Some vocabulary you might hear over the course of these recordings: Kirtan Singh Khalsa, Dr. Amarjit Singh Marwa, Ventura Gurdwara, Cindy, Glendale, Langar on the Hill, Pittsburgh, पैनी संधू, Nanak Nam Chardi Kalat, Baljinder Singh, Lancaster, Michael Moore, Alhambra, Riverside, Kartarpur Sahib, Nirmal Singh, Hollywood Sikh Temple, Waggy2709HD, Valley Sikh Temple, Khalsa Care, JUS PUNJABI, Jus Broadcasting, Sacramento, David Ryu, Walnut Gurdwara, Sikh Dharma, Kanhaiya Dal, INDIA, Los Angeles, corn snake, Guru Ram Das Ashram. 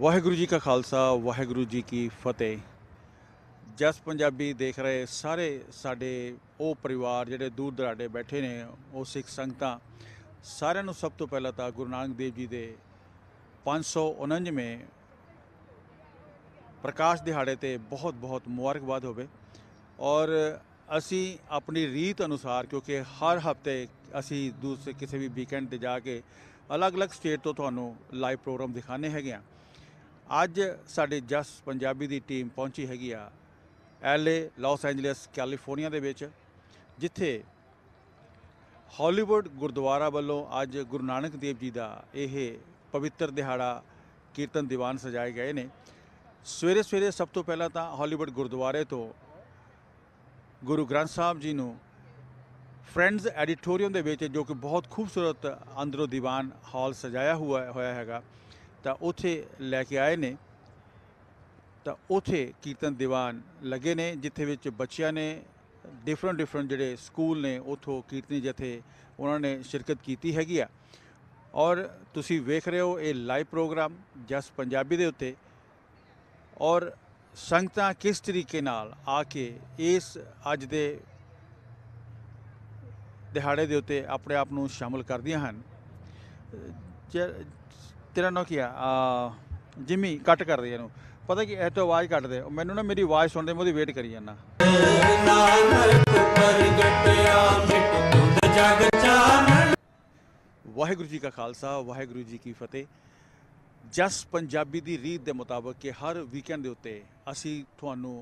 वाहेगुरु जी का खालसा वाहेगुरु जी की फतेह। जस पंजाबी देख रहे सारे साडे ओ परिवार जिहड़े दूर दराडे बैठे ने ओ सिख संगतां सारिआं नूं सब तो पहला तां गुरु नानक देव जी दे 549वें प्रकाश दिहाड़े ते बहुत बहुत मुबारकबाद होवे। और असी अपनी रीत अनुसार क्योंकि हर हफ्ते असी दूसरे किसी भी वीकेंड ते जाके अलग अलग स्टेट तो तुहानूं लाइव प्रोग्राम दिखाने हैगे आ। अज साडे जस पंजाबी दी टीम पहुंची हैगी आ LA लॉस एंजलिस कैलीफोर्निया दे विच, जिथे हॉलीवुड गुरद्वारा वालों अज गुरु नानक देव जी का यह पवित्र दिहाड़ा कीर्तन दीवान सजाए गए ने। सवेरे सवेरे सब तो पहला तो हॉलीवुड गुरद्वारे तो गुरु ग्रंथ साहब जी नूं फ्रेंड्स एडिटोरीयम दे विच, जो कि बहुत खूबसूरत अंदरों दीवान हॉल सजाया हुआ हैगा, तो उत्थे लैके आए ने। तो उत्थे कीर्तन दीवान लगे ने जिथे विच बच्चियां ने डिफरेंट डिफरेंट जिहड़े स्कूल ने उत्थों कीर्तनी जथे उन्होंने शिरकत की हैगी आ। और तुसी वेख रहे हो ये लाइव प्रोग्राम जस पंजाबी दे उत्ते, और संगतां किस तरीके नाल आके इस अज दे दिहाड़े दे उत्ते अपने आप नूं शामिल करदियां हन। तेरा नाम क्या? जिमी कट कर दिया नूं पता कि ए तो आवाज़ कट दे मैनू ना, मेरी आवाज़ सुन दे, मैं वेट करी जाना। वाहेगुरु जी का खालसा वाहेगुरु जी की फतेह। जस पंजाबी दी रीत दे मुताबक कि हर वीकेंड दे उत्ते असी तुहानू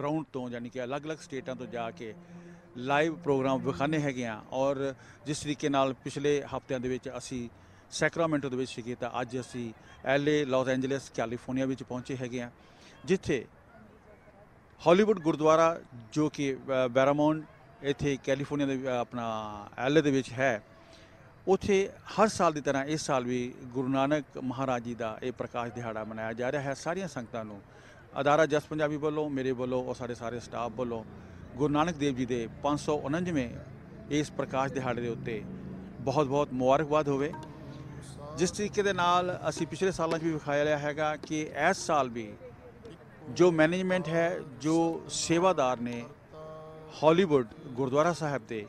ग्राउंड तो यानी कि अलग अलग स्टेटां तो जाके लाइव प्रोग्राम विखाने हैगे आ। और जिस तरीके नाल पिछले हफ्तियां दे विच असी सैक्रामेंटो दे विच कीता, अज असी LA लॉस एंजलिस कैलीफोर्निया विच पहुँचे हैगे आ, जिथे हॉलीवुड गुरद्वारा जो कि बैरामाउंट इत्थे कैलीफोर्निया दे अपना LA दे विच है, उत्थे हर साल की तरह इस साल भी गुरु नानक महाराज जी का यह प्रकाश दिहाड़ा मनाया जा रहा है। सारिया संगतां नूं अदारा जस पंजाबी वालों, मेरे वालों और सारे सारे स्टाफ वालों गुरु नानक देव जी के 549वें इस प्रकाश दिहाड़े के उत्ते बहुत बहुत मुबारकबाद होवे। जिस तरीके दे नाल असी पिछले सालों भी विखाया लिया हैगा कि इस साल भी जो मैनेजमेंट है, जो सेवादार ने हॉलीवुड गुरुद्वारा साहब के,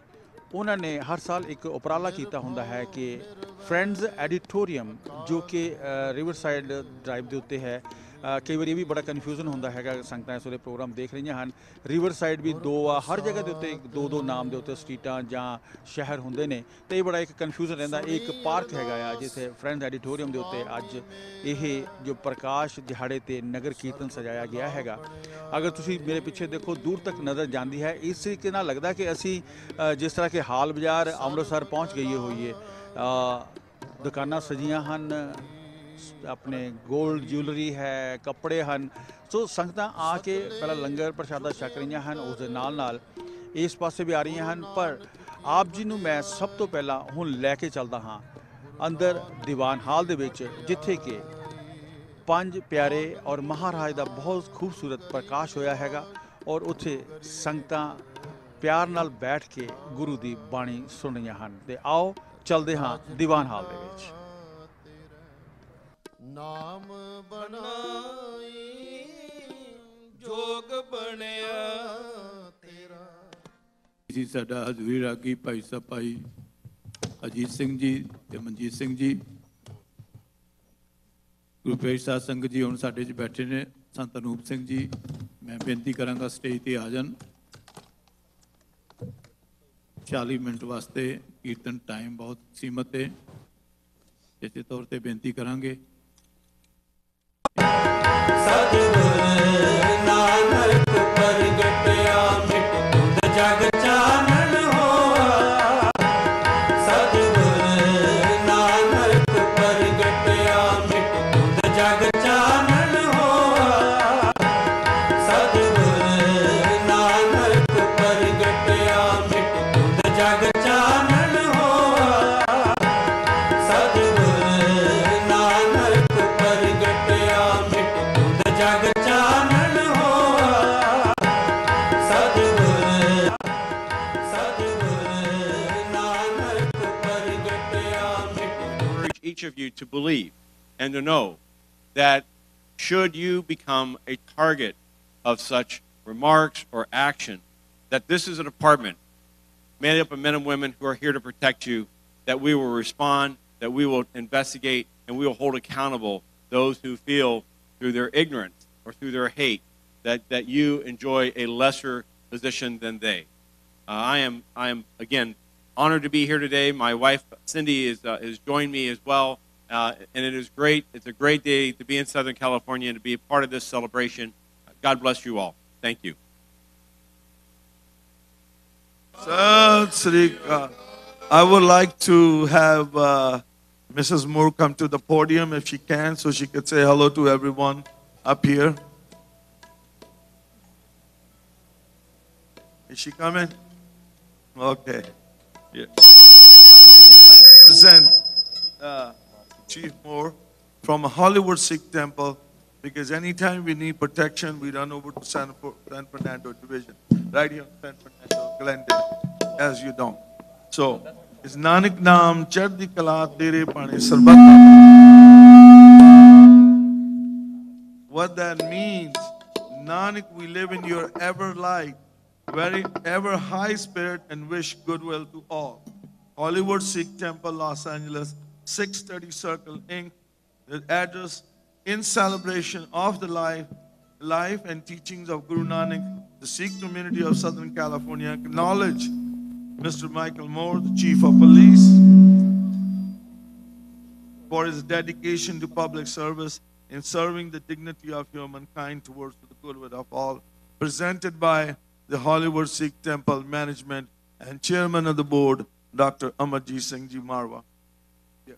उन्होंने हर साल एक उपराला किया हुंदा है कि फ्रेंड्स एडिटोरीयम जो कि रिवरसाइड ड्राइव के उत्ते है। कई बार ये भी बड़ा कन्फ्यूजन होंदा हैगा, संगतां इस वे प्रोग्राम देख रही हैं। रिवरसाइड भी दो आ, हर जगह के उत्ते दो दो नाम के उत्ते स्ट्रीटां जां शहर होंदे ने, तो ये बड़ा एक कन्फ्यूजन रहिंदा। एक पार्क हैगा जिथे फ्रेंड्स एडिटोरीयम के उत्ते अज ये जो प्रकाश दिहाड़े ते नगर कीर्तन सजाया गया हैगा। अगर तुसीं मेरे पिछे देखो दूर तक नज़र जाती है, इस तरीके नाल लगदा कि असी जिस तरह के हाल बाज़ार अमृतसर पहुँच गई होइए। दुकानां सजियां हन, अपने गोल्ड ज्वैलरी है, कपड़े हैं, सो संगतां आके पहला लंगर प्रशादा छक रही हैं, उस दे नाल नाल इस पासे भी आ रही हैं। पर आप जी नूं मैं सब तो पहला हुण लैके चलदा हाँ अंदर दीवान हाल दे विच, जिथे कि पंज प्यारे और महाराज दा बहुत खूबसूरत प्रकाश होया हैगा। और उत्थे संगतां प्यार नाल बैठ के गुरु दी बाणी सुन रही हैं। ते आओ चलदे हाँ दीवान हाल दे विच। नाम बनाई जोग बनिया तेरा। इसी साडा हजूरी रागी भाई साहब भाई अजीत सिंह जी ते मनजीत सिंह जी गुरपेश साह संघ जी हुण साडे च बैठे ने। संत अनूप सिंह जी मैं बेनती करांगा स्टेज ते आ जाण 40 मिनट वास्ते, कीर्तन टाइम बहुत सीमित है, इसे तौर पर बेनती करांगे। Of you to believe and to know that should you become a target of such remarks or action, that this is an apartment made up of men and women who are here to protect you, that we will respond, that we will investigate, and we will hold accountable those who feel through their ignorance or through their hate that you enjoy a lesser position than they. I am again honored to be here today. My wife Cindy has joined me as well, and it is great. It's a great day to be in Southern California and to be a part of this celebration. God bless you all. Thank you. Sat Sri Akal. I would like to have Mrs. Moore come to the podium if she can, so she could say hello to everyone up here. Is she coming? Okay. Yeah. We would like to present Chief Moore from Hollywood Sikh Temple, because anytime we need protection, we run over to San Fernando Division, right here in San Fernando, Glendale, as you don't. So, it's Nanak Nam Chardi Kalat Dere Pane Sarbat. What that means, Nanak, we live in your ever light, very ever high spirit, and wish goodwill to all. Hollywood Sikh Temple, Los Angeles, 630 Circle, Inc. The address, in celebration of the life and teachings of Guru Nanak, the Sikh community of Southern California acknowledge Mr. Michael Moore, the Chief of Police, for his dedication to public service in serving the dignity of humankind towards the goodwill of all, presented by the Hollywood Sikh Temple Management and Chairman of the Board, Dr. Amarjit Singh Marwa. Yeah.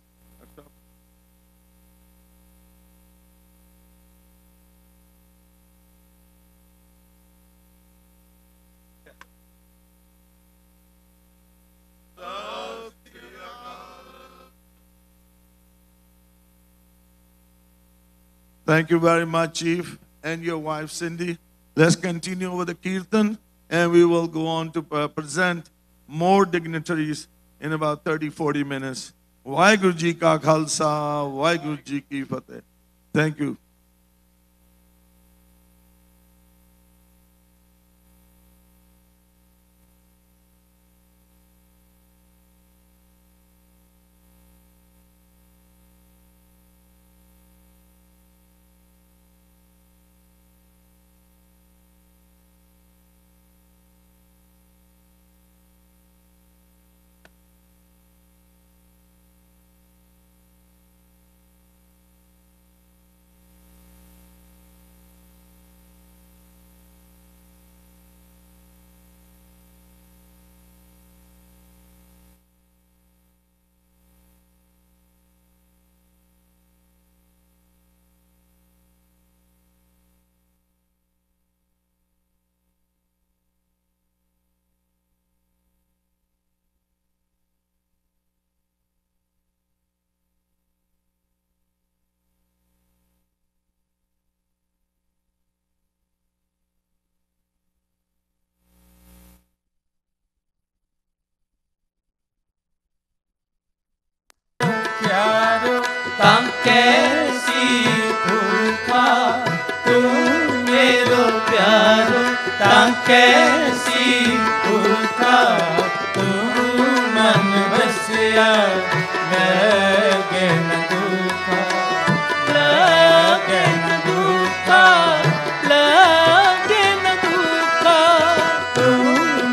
Thank you very much, Chief, and your wife, Cindy. Let's continue with the Kirtan, and we will go on to present more dignitaries in about 30-40 minutes. Vaheguru Ji Ka Khalsa, Vaheguru Ji Ki Fateh. Thank you. कैसी भूखा तू मन बसिया लगन दुखा लगन दुखा तू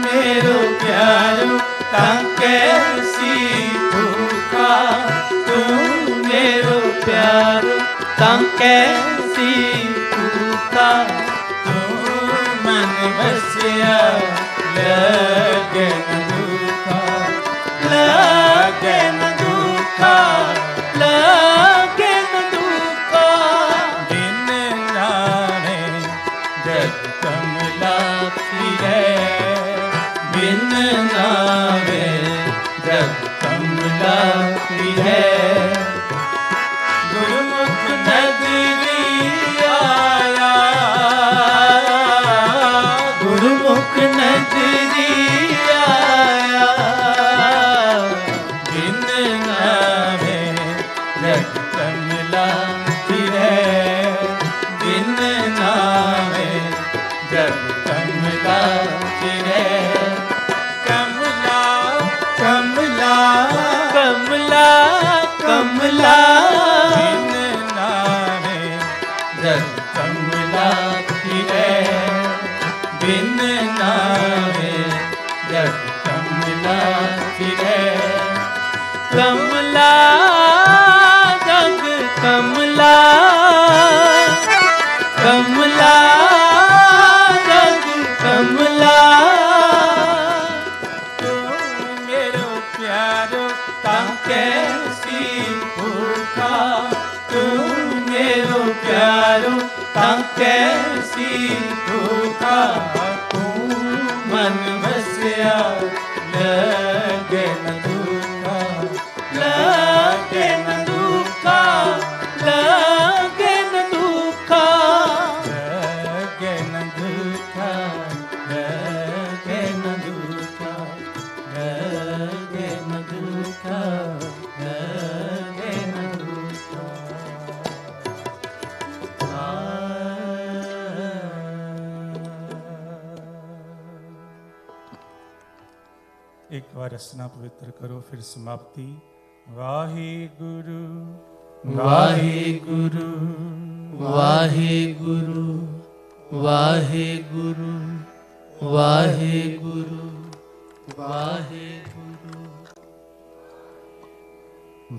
मेरो प्यारो तां कैसी भूखा तू मेरो प्यारो तां कैसी भूखा बसिया लगन दुखा लगन दुखा दिन नारे जग कमला फिरे दिन नारे जग कमला फिरे गुरुमुख नगरी आया गुरुमुख नजरिया रचना पवित्र करो फिर समाप्ति। वाहे गुरु वाहे गुरु वाहे गुरु वाहे गुरु वाहे गुरु वाहे गुरु।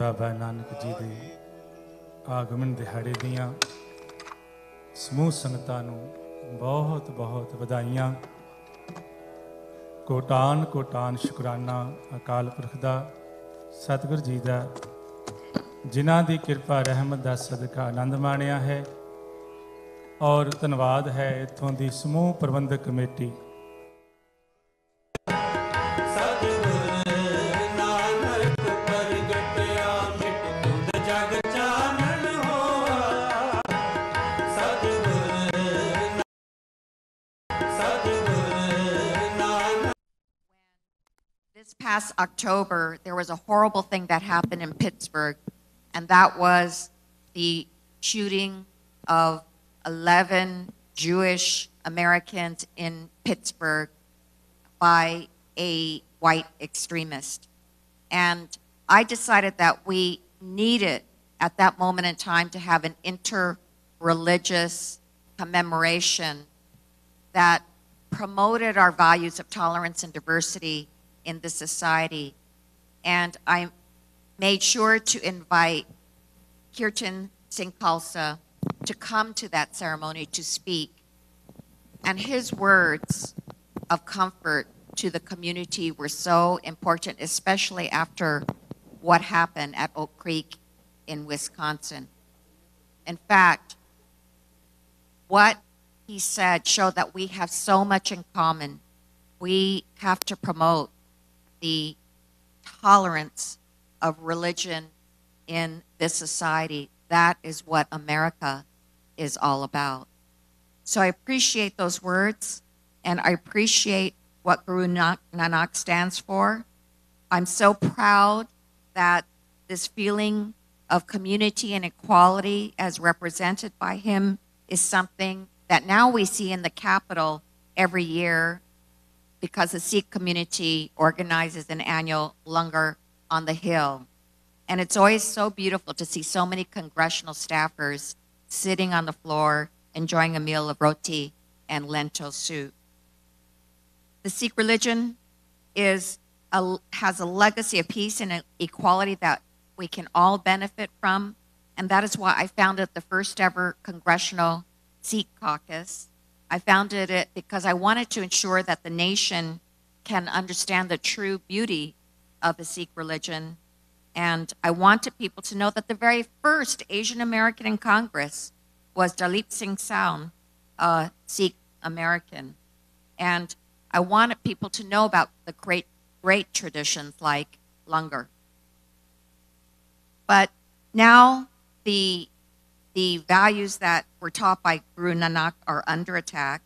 बाबा नानक जी दे आगमन दिहाड़े दियां समूह संगतां नूं बहुत बहुत वधाइयां। कोटान कोटान शुकराना अकाल पुरख दा सतगुर जी दा जिन्हां दी किरपा रहमत दा सदका आनंद माणिया है और धन्यवाद है इत्थों दी समूह प्रबंधक committee. Last October, there was a horrible thing that happened in Pittsburgh, and that was the shooting of 11 Jewish Americans in Pittsburgh by a white extremist. And I decided that we needed, at that moment in time, to have an inter-religious commemoration that promoted our values of tolerance and diversity in this society. And I made sure to invite Kirtan Singh Khalsa to come to that ceremony to speak. And his words of comfort to the community were so important, especially after what happened at Oak Creek in Wisconsin. In fact, what he said showed that we have so much in common. We have to promote the tolerance of religion in this society. That is what America is all about. So I appreciate those words, and I appreciate what Guru Nanak stands for. I'm so proud that this feeling of community and equality as represented by him is something that now we see in the Capitol every year, because the Sikh community organizes an annual Langar on the Hill. And it's always so beautiful to see so many congressional staffers sitting on the floor, enjoying a meal of roti and lentil soup. The Sikh religion has a legacy of peace and equality that we can all benefit from. And that is why I founded the first ever Congressional Sikh Caucus. I founded it because I wanted to ensure that the nation can understand the true beauty of the Sikh religion. And I wanted people to know that the very first Asian American in Congress was Dalip Singh Saund, a Sikh American. And I wanted people to know about the great, great traditions like Langar. But now the values that were taught by Guru Nanak are under attack,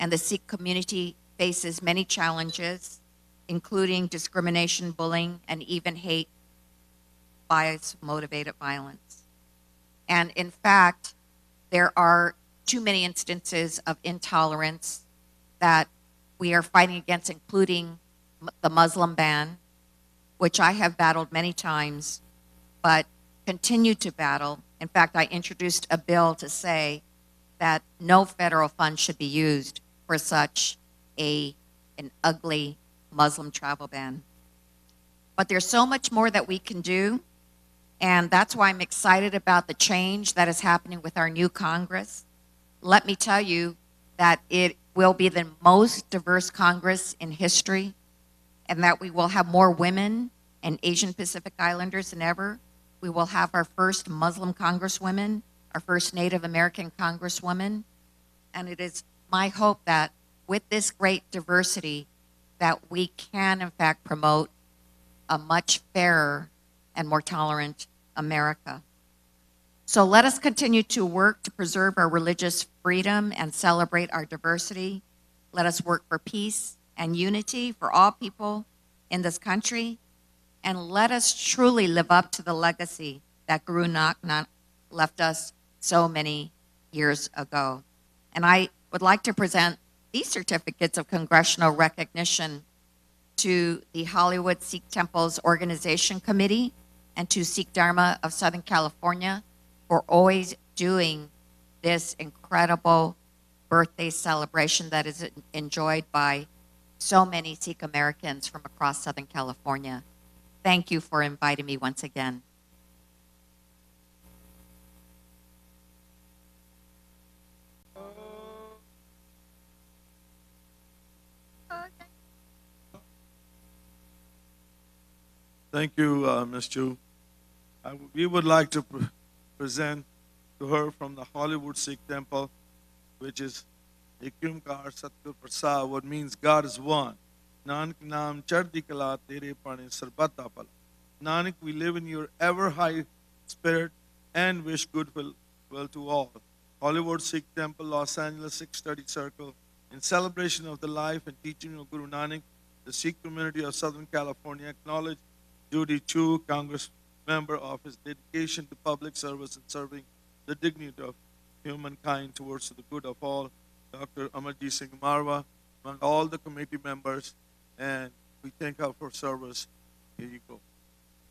and the Sikh community faces many challenges, including discrimination, bullying, and even hate, bias-motivated violence. And in fact, there are too many instances of intolerance that we are fighting against, including the Muslim ban, which I have battled many times, but continue to battle. In fact, I introduced a bill to say that no federal funds should be used for such an ugly Muslim travel ban. But there's so much more that we can do, and that's why I'm excited about the change that is happening with our new Congress. Let me tell you that it will be the most diverse Congress in history, and that we will have more women and Asian Pacific Islanders than ever. We will have our first Muslim Congresswomen, our first Native American Congresswoman, and it is my hope that with this great diversity that we can, in fact, promote a much fairer and more tolerant America. So let us continue to work to preserve our religious freedom and celebrate our diversity. Let us work for peace and unity for all people in this country. And let us truly live up to the legacy that Guru Nanak left us so many years ago. And I would like to present these certificates of congressional recognition to the Hollywood Sikh Temple's Organization Committee and to Sikh Dharma of Southern California for always doing this incredible birthday celebration that is enjoyed by so many Sikh Americans from across Southern California. Thank you for inviting me once again. Thank you, Ms. Chu. We would like to present to her from the Hollywood Sikh Temple, which is Ik Onkar Satgur Prasad, what means God is one. Nanak Nam Chardi Kalat, Tere Pane Sarbata Pala. Nanak, we live in your ever high spirit and wish goodwill to all. Hollywood Sikh Temple, Los Angeles 630 Circle, in celebration of the life and teaching of Guru Nanak, the Sikh community of Southern California acknowledge Judy Chu, Congress member, of his dedication to public service and serving the dignity of humankind towards the good of all. Dr. Amarjit Singh Marwa, among all the committee members, and we thank her for service. Here you go.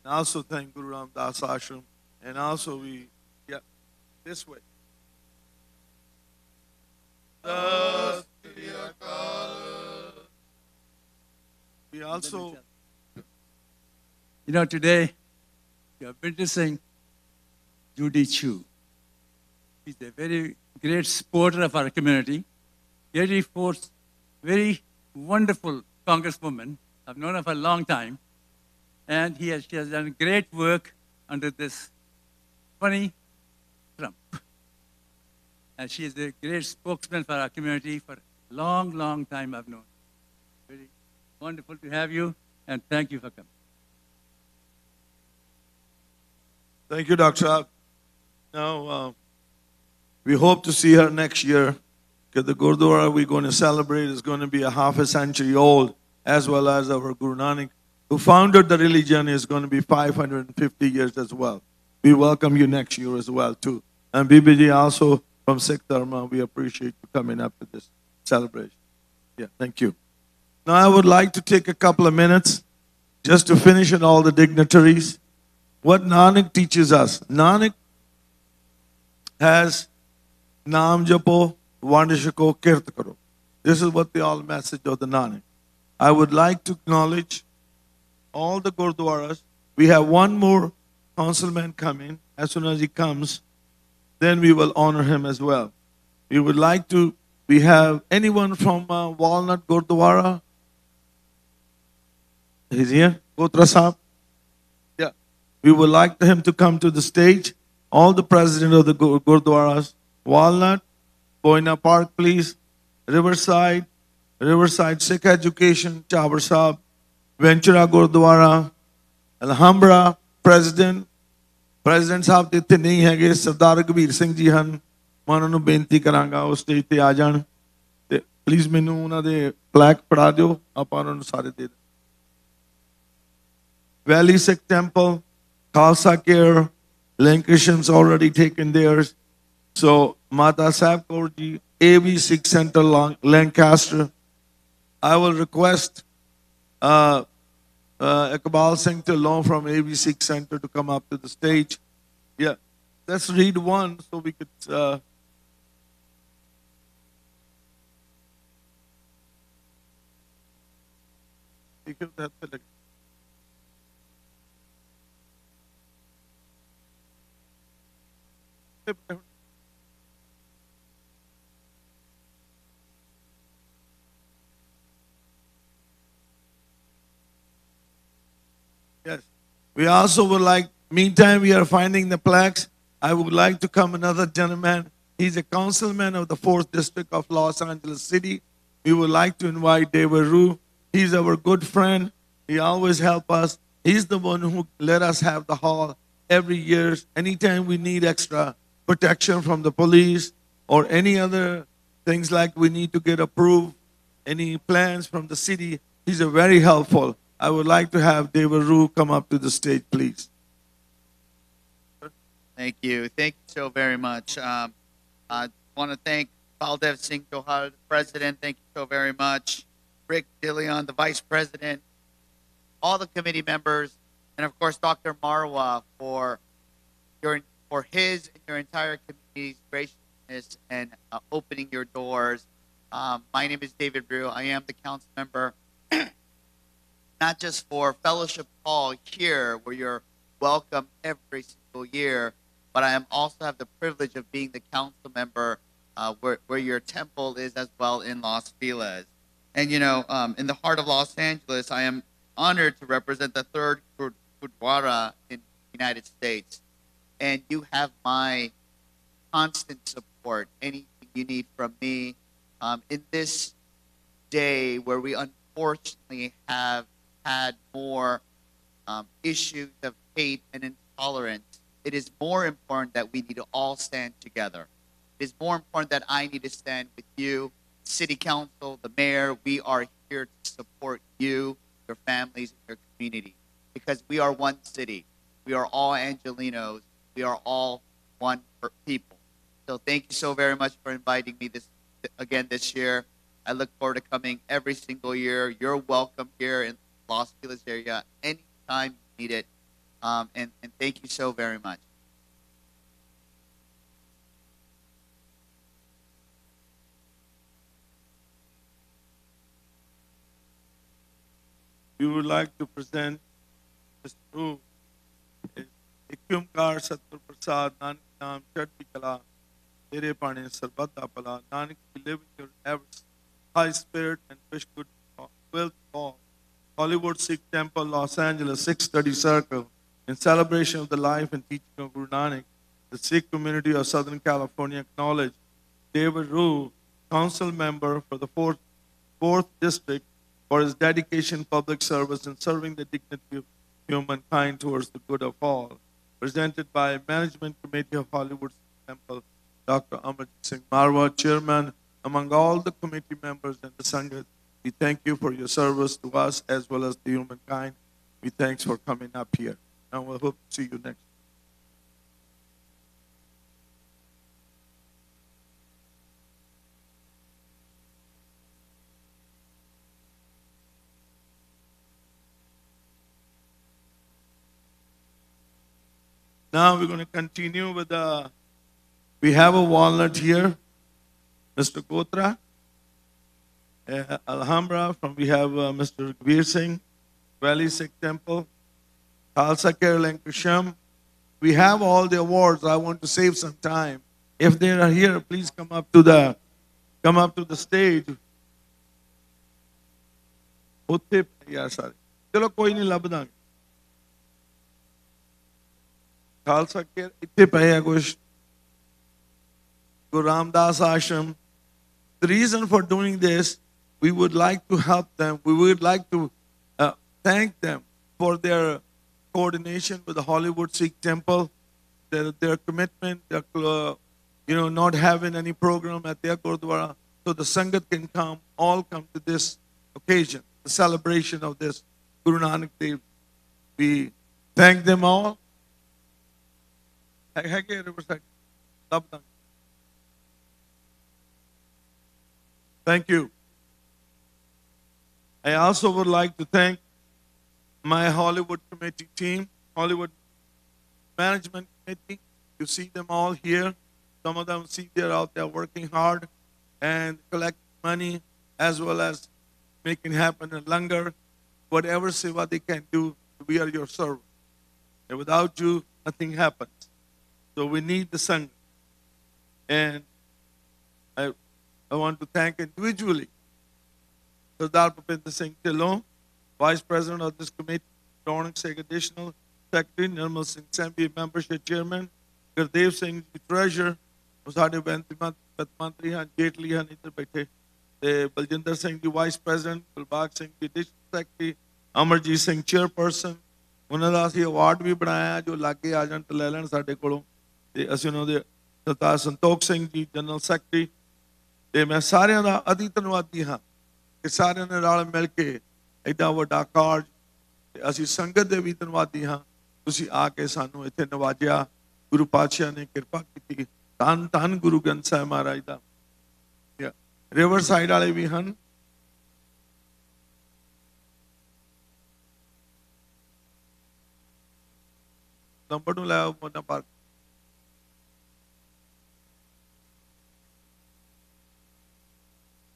And also thank Guru Ram Das Ashram, and also we, this way. We also... You know, today, you are witnessing Judy Chu. She's a very great supporter of our community, very wonderful congresswoman. I've known her for a long time. And she has done great work under this funny Trump. And she is a great spokesman for our community for a long, long time I've known her. Very wonderful to have you, and thank you for coming. Thank you, Dr. Ab. Now, we hope to see her next year, because the Gurdwara we're going to celebrate is going to be a half a century old, as well as our Guru Nanak, who founded the religion, is going to be 550 years as well. We welcome you next year as well, too. And BBG also from Sikh Dharma, we appreciate you coming up to this celebration. Yeah, thank you. Now, I would like to take a couple of minutes just to finish on all the dignitaries. What Nanak teaches us. Nanak has Naam Japo, Vandishako, Kirt Karo. This is what the all message of the Nanak. I would like to acknowledge all the Gurdwaras. We have one more councilman coming. As soon as he comes, then we will honor him as well. We would like to, we have anyone from Walnut Gurdwara? He's here, Gotra Sahib. We would like him to come to the stage. All the president of the Gurdwaras, Walnut, Boina Park, please, Riverside, Riverside Sikh Education, Chabar Sahib, Ventura Gurdwara, Alhambra, President, President Sahib, Itthe nahi hage, Sardar Kabir Singh Ji han, manon nu benti karanga, us stage te aa jaan. Please mainu unna de plaque pada diyo, aap anon nu sare de. Valley Sikh Temple, Khalsa Care, Lancashire's already taken theirs. So, Mata Sahib Kaur Ji, AB 6 Center, Lancaster, I will request Iqbal Singh Tillon from AB 6 Center to come up to the stage. Yeah, let's read one so we could... Yes. We also would like, meantime we are finding the plaques, I would like to come another gentleman. He's a councilman of the 4th District of Los Angeles City. We would like to invite David Ryu. He's our good friend. He always helps us. He's the one who let us have the hall every year. Anytime we need extra protection from the police or any other things like we need to get approved, any plans from the city, he's a very helpful. I would like to have David Ryu come up to the stage, please. Thank you. Thank you so very much. I want to thank Baldev Singh Johar, the president. Thank you so very much. Rick DeLeon, the vice president, all the committee members, and of course, Dr. Marwa for his and your entire community's graciousness and opening your doors. My name is David Ryu. I am the council member, not just for Fellowship Hall here, where you're welcome every single year, but I am also have the privilege of being the council member where your temple is as well in Los Feliz. And, you know, in the heart of Los Angeles, I am honored to represent the 3rd Gurdwara in the United States. And you have my constant support, anything you need from me. In this day where we unfortunately have had more issues of hate and intolerance, it is more important that we need to all stand together. It is more important that I need to stand with you. City Council, the mayor, we are here to support you, your families, and your community, because we are one city. We are all Angelinos. We are all one people. So thank you so very much for inviting me again this year. I look forward to coming every single year. You're welcome here in Los Feliz area anytime you need it. And thank you so very much. We would like to present Mr. Ryu, Ik Onkar Satgur Prasad, Nanak Nam Chardi Kalat, Tere Pane Sarbat Apala. Nanak, we live in your efforts, high spirit, and wish good will to all. Hollywood Sikh Temple, Los Angeles, 630 Circle, in celebration of the life and teaching of Guru Nanak, the Sikh community of Southern California acknowledge David Ryu, council member for the 4th District, for his dedication, public service, and serving the dignity of humankind towards the good of all. Presented by Management Committee of Hollywood Temple, Dr. Amarjit Singh Marwa, Chairman, among all the committee members and the Sangha, we thank you for your service to us as well as the humankind. We thanks for coming up here. And we'll hope to see you next. Now we're going to continue with the, we have a walnut here, Mr. Kotra, Alhambra, from we have Mr. Gvir Singh, Valley Sikh Temple, Khalsa Care, Lancaster. We have all the awards. I want to save some time. If they are here, please come up to the stage. Utte yeah, sorry. Chalo koi nahi labdang. Khalsa Care, itte paya kush. Guru Ram Das Ashram. The reason for doing this, we would like to help them. We would like to thank them for their coordination with the Hollywood Sikh Temple, their commitment, their, not having any program at their Gurdwara, so the Sangat can come, all come to this occasion, the celebration of this Guru Nanak Dev. We thank them all. Thank you. I also would like to thank my Hollywood committee team, Hollywood management committee. You see them all here. Some of them see they're out there working hard and collecting money as well as making happen in Langar. Whatever seva they can do, we are your servant. And without you, nothing happens. So we need the Sangha. And I want to thank individually Sardar Bhupinder Singh Tillon, Vice President of this committee, Dornick Singh Additional Secretary, Nirmal Singh Sambi, Membership Chairman, Gurdev Singh, Treasurer, Musadi Bentimat, Patmantri, Han Jaitley, Han Inder Baithe, Baljinder Singh, the Vice President, Gulbagh Singh, the Additional Secretary, Amarjit Singh, Chairperson, उन्होंने award भी बनाया जो लागे आ जान तो ले लैन साडे कोलों ते असीं उन्हां दे सरदार संतोख सिंह जी जनरल सैकटरी ते मैं सारियां दा अति धन्नवादी हाँ कि सारियां ने रल मिल के एडा वड्डा कार्ज ते असीं संगत दे भी धन्नवादी हाँ तुसीं आके सानूं इत्थे नवाजिया गुरु पातशाह ने किरपा कीती धन धन गुरु ग्रंथ साहिब महाराज दा रिवरसाइड वाले भी हन नंबर नु लाओ Mona park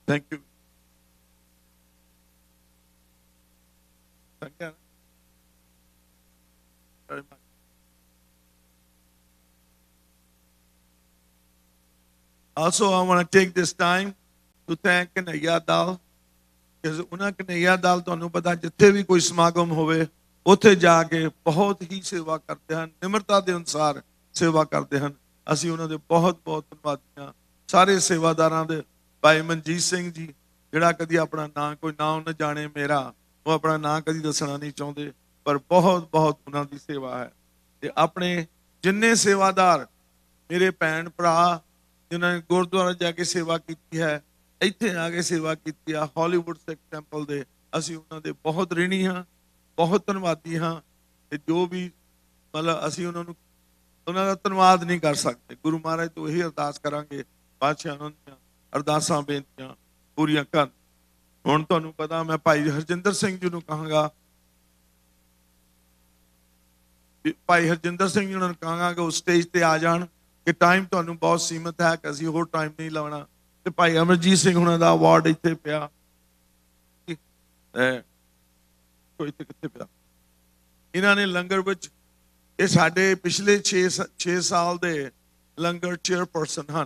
thank you thank you very much Also, I want to take this time to thank Kanhaiya Dal because उन्हें Kanhaiya Dal तो पता जिथे भी कोई समागम होवे ਉੱਥੇ ਜਾ ਕੇ ਬਹੁਤ ਹੀ ਸੇਵਾ ਕਰਦੇ ਹਨ ਨਿਮਰਤਾ ਦੇ ਅਨੁਸਾਰ ਸੇਵਾ ਕਰਦੇ ਹਨ ਅਸੀਂ ਉਹਨਾਂ ਦੇ ਬਹੁਤ ਬਹੁਤ ਧੰਨਵਾਦੀਆਂ ਸਾਰੇ ਸੇਵਾਦਾਰਾਂ ਦੇ ਭਾਈ ਮਨਜੀਤ ਸਿੰਘ ਜੀ ਜਿਹੜਾ ਕਦੀ ਆਪਣਾ ਨਾਂ ਕੋਈ ਨਾਂ ਉਹਨਾਂ ਜਾਣੇ ਮੇਰਾ ਉਹ ਆਪਣਾ ਨਾਂ ਕਦੀ ਦੱਸਣਾ ਨਹੀਂ ਚਾਹੁੰਦੇ ਪਰ ਬਹੁਤ ਬਹੁਤ ਉਹਨਾਂ ਦੀ ਸੇਵਾ ਹੈ ਤੇ ਆਪਣੇ ਜਿੰਨੇ ਸੇਵਾਦਾਰ ਮੇਰੇ ਭੈਣ ਭਰਾ ਜਿਨ੍ਹਾਂ ਨੇ ਗੁਰਦੁਆਰਾ ਜਾ ਕੇ ਸੇਵਾ ਕੀਤੀ ਹੈ ਇੱਥੇ ਆ ਕੇ ਸੇਵਾ ਕੀਤੀ ਆ ਹਾਲੀਵੁੱਡ ਸਿੱਖ ਟੈਂਪਲ ਦੇ ਅਸੀਂ ਉਹਨਾਂ ਦੇ ਬਹੁਤ ਰਿਣੀ ਹਾਂ बहुत धनवादी हाँ जो भी मतलब असी उन्होंने उन्होंने धनवाद नहीं कर सकते गुरु महाराज तो यही अरदास करांगे पातशाह अरदासा बेनतियां पूरियां कर हुण तुहानूं पता मैं भाई हरजिंदर सिंह जी नूं कहांगा भाई हरजिंदर सिंह जी नूं कहांगा कि उस स्टेज ते आ जाण कि टाइम तुहानूं बहुत सीमित है कि असी होर टाइम नहीं लाउणा ते भाई अमरजीत सिंह हुणां दा अवार्ड इत्थे पिया इन्होंने लंगर विच साढ़े पिछले छे साल दे लंगर चेयरपर्सन हैं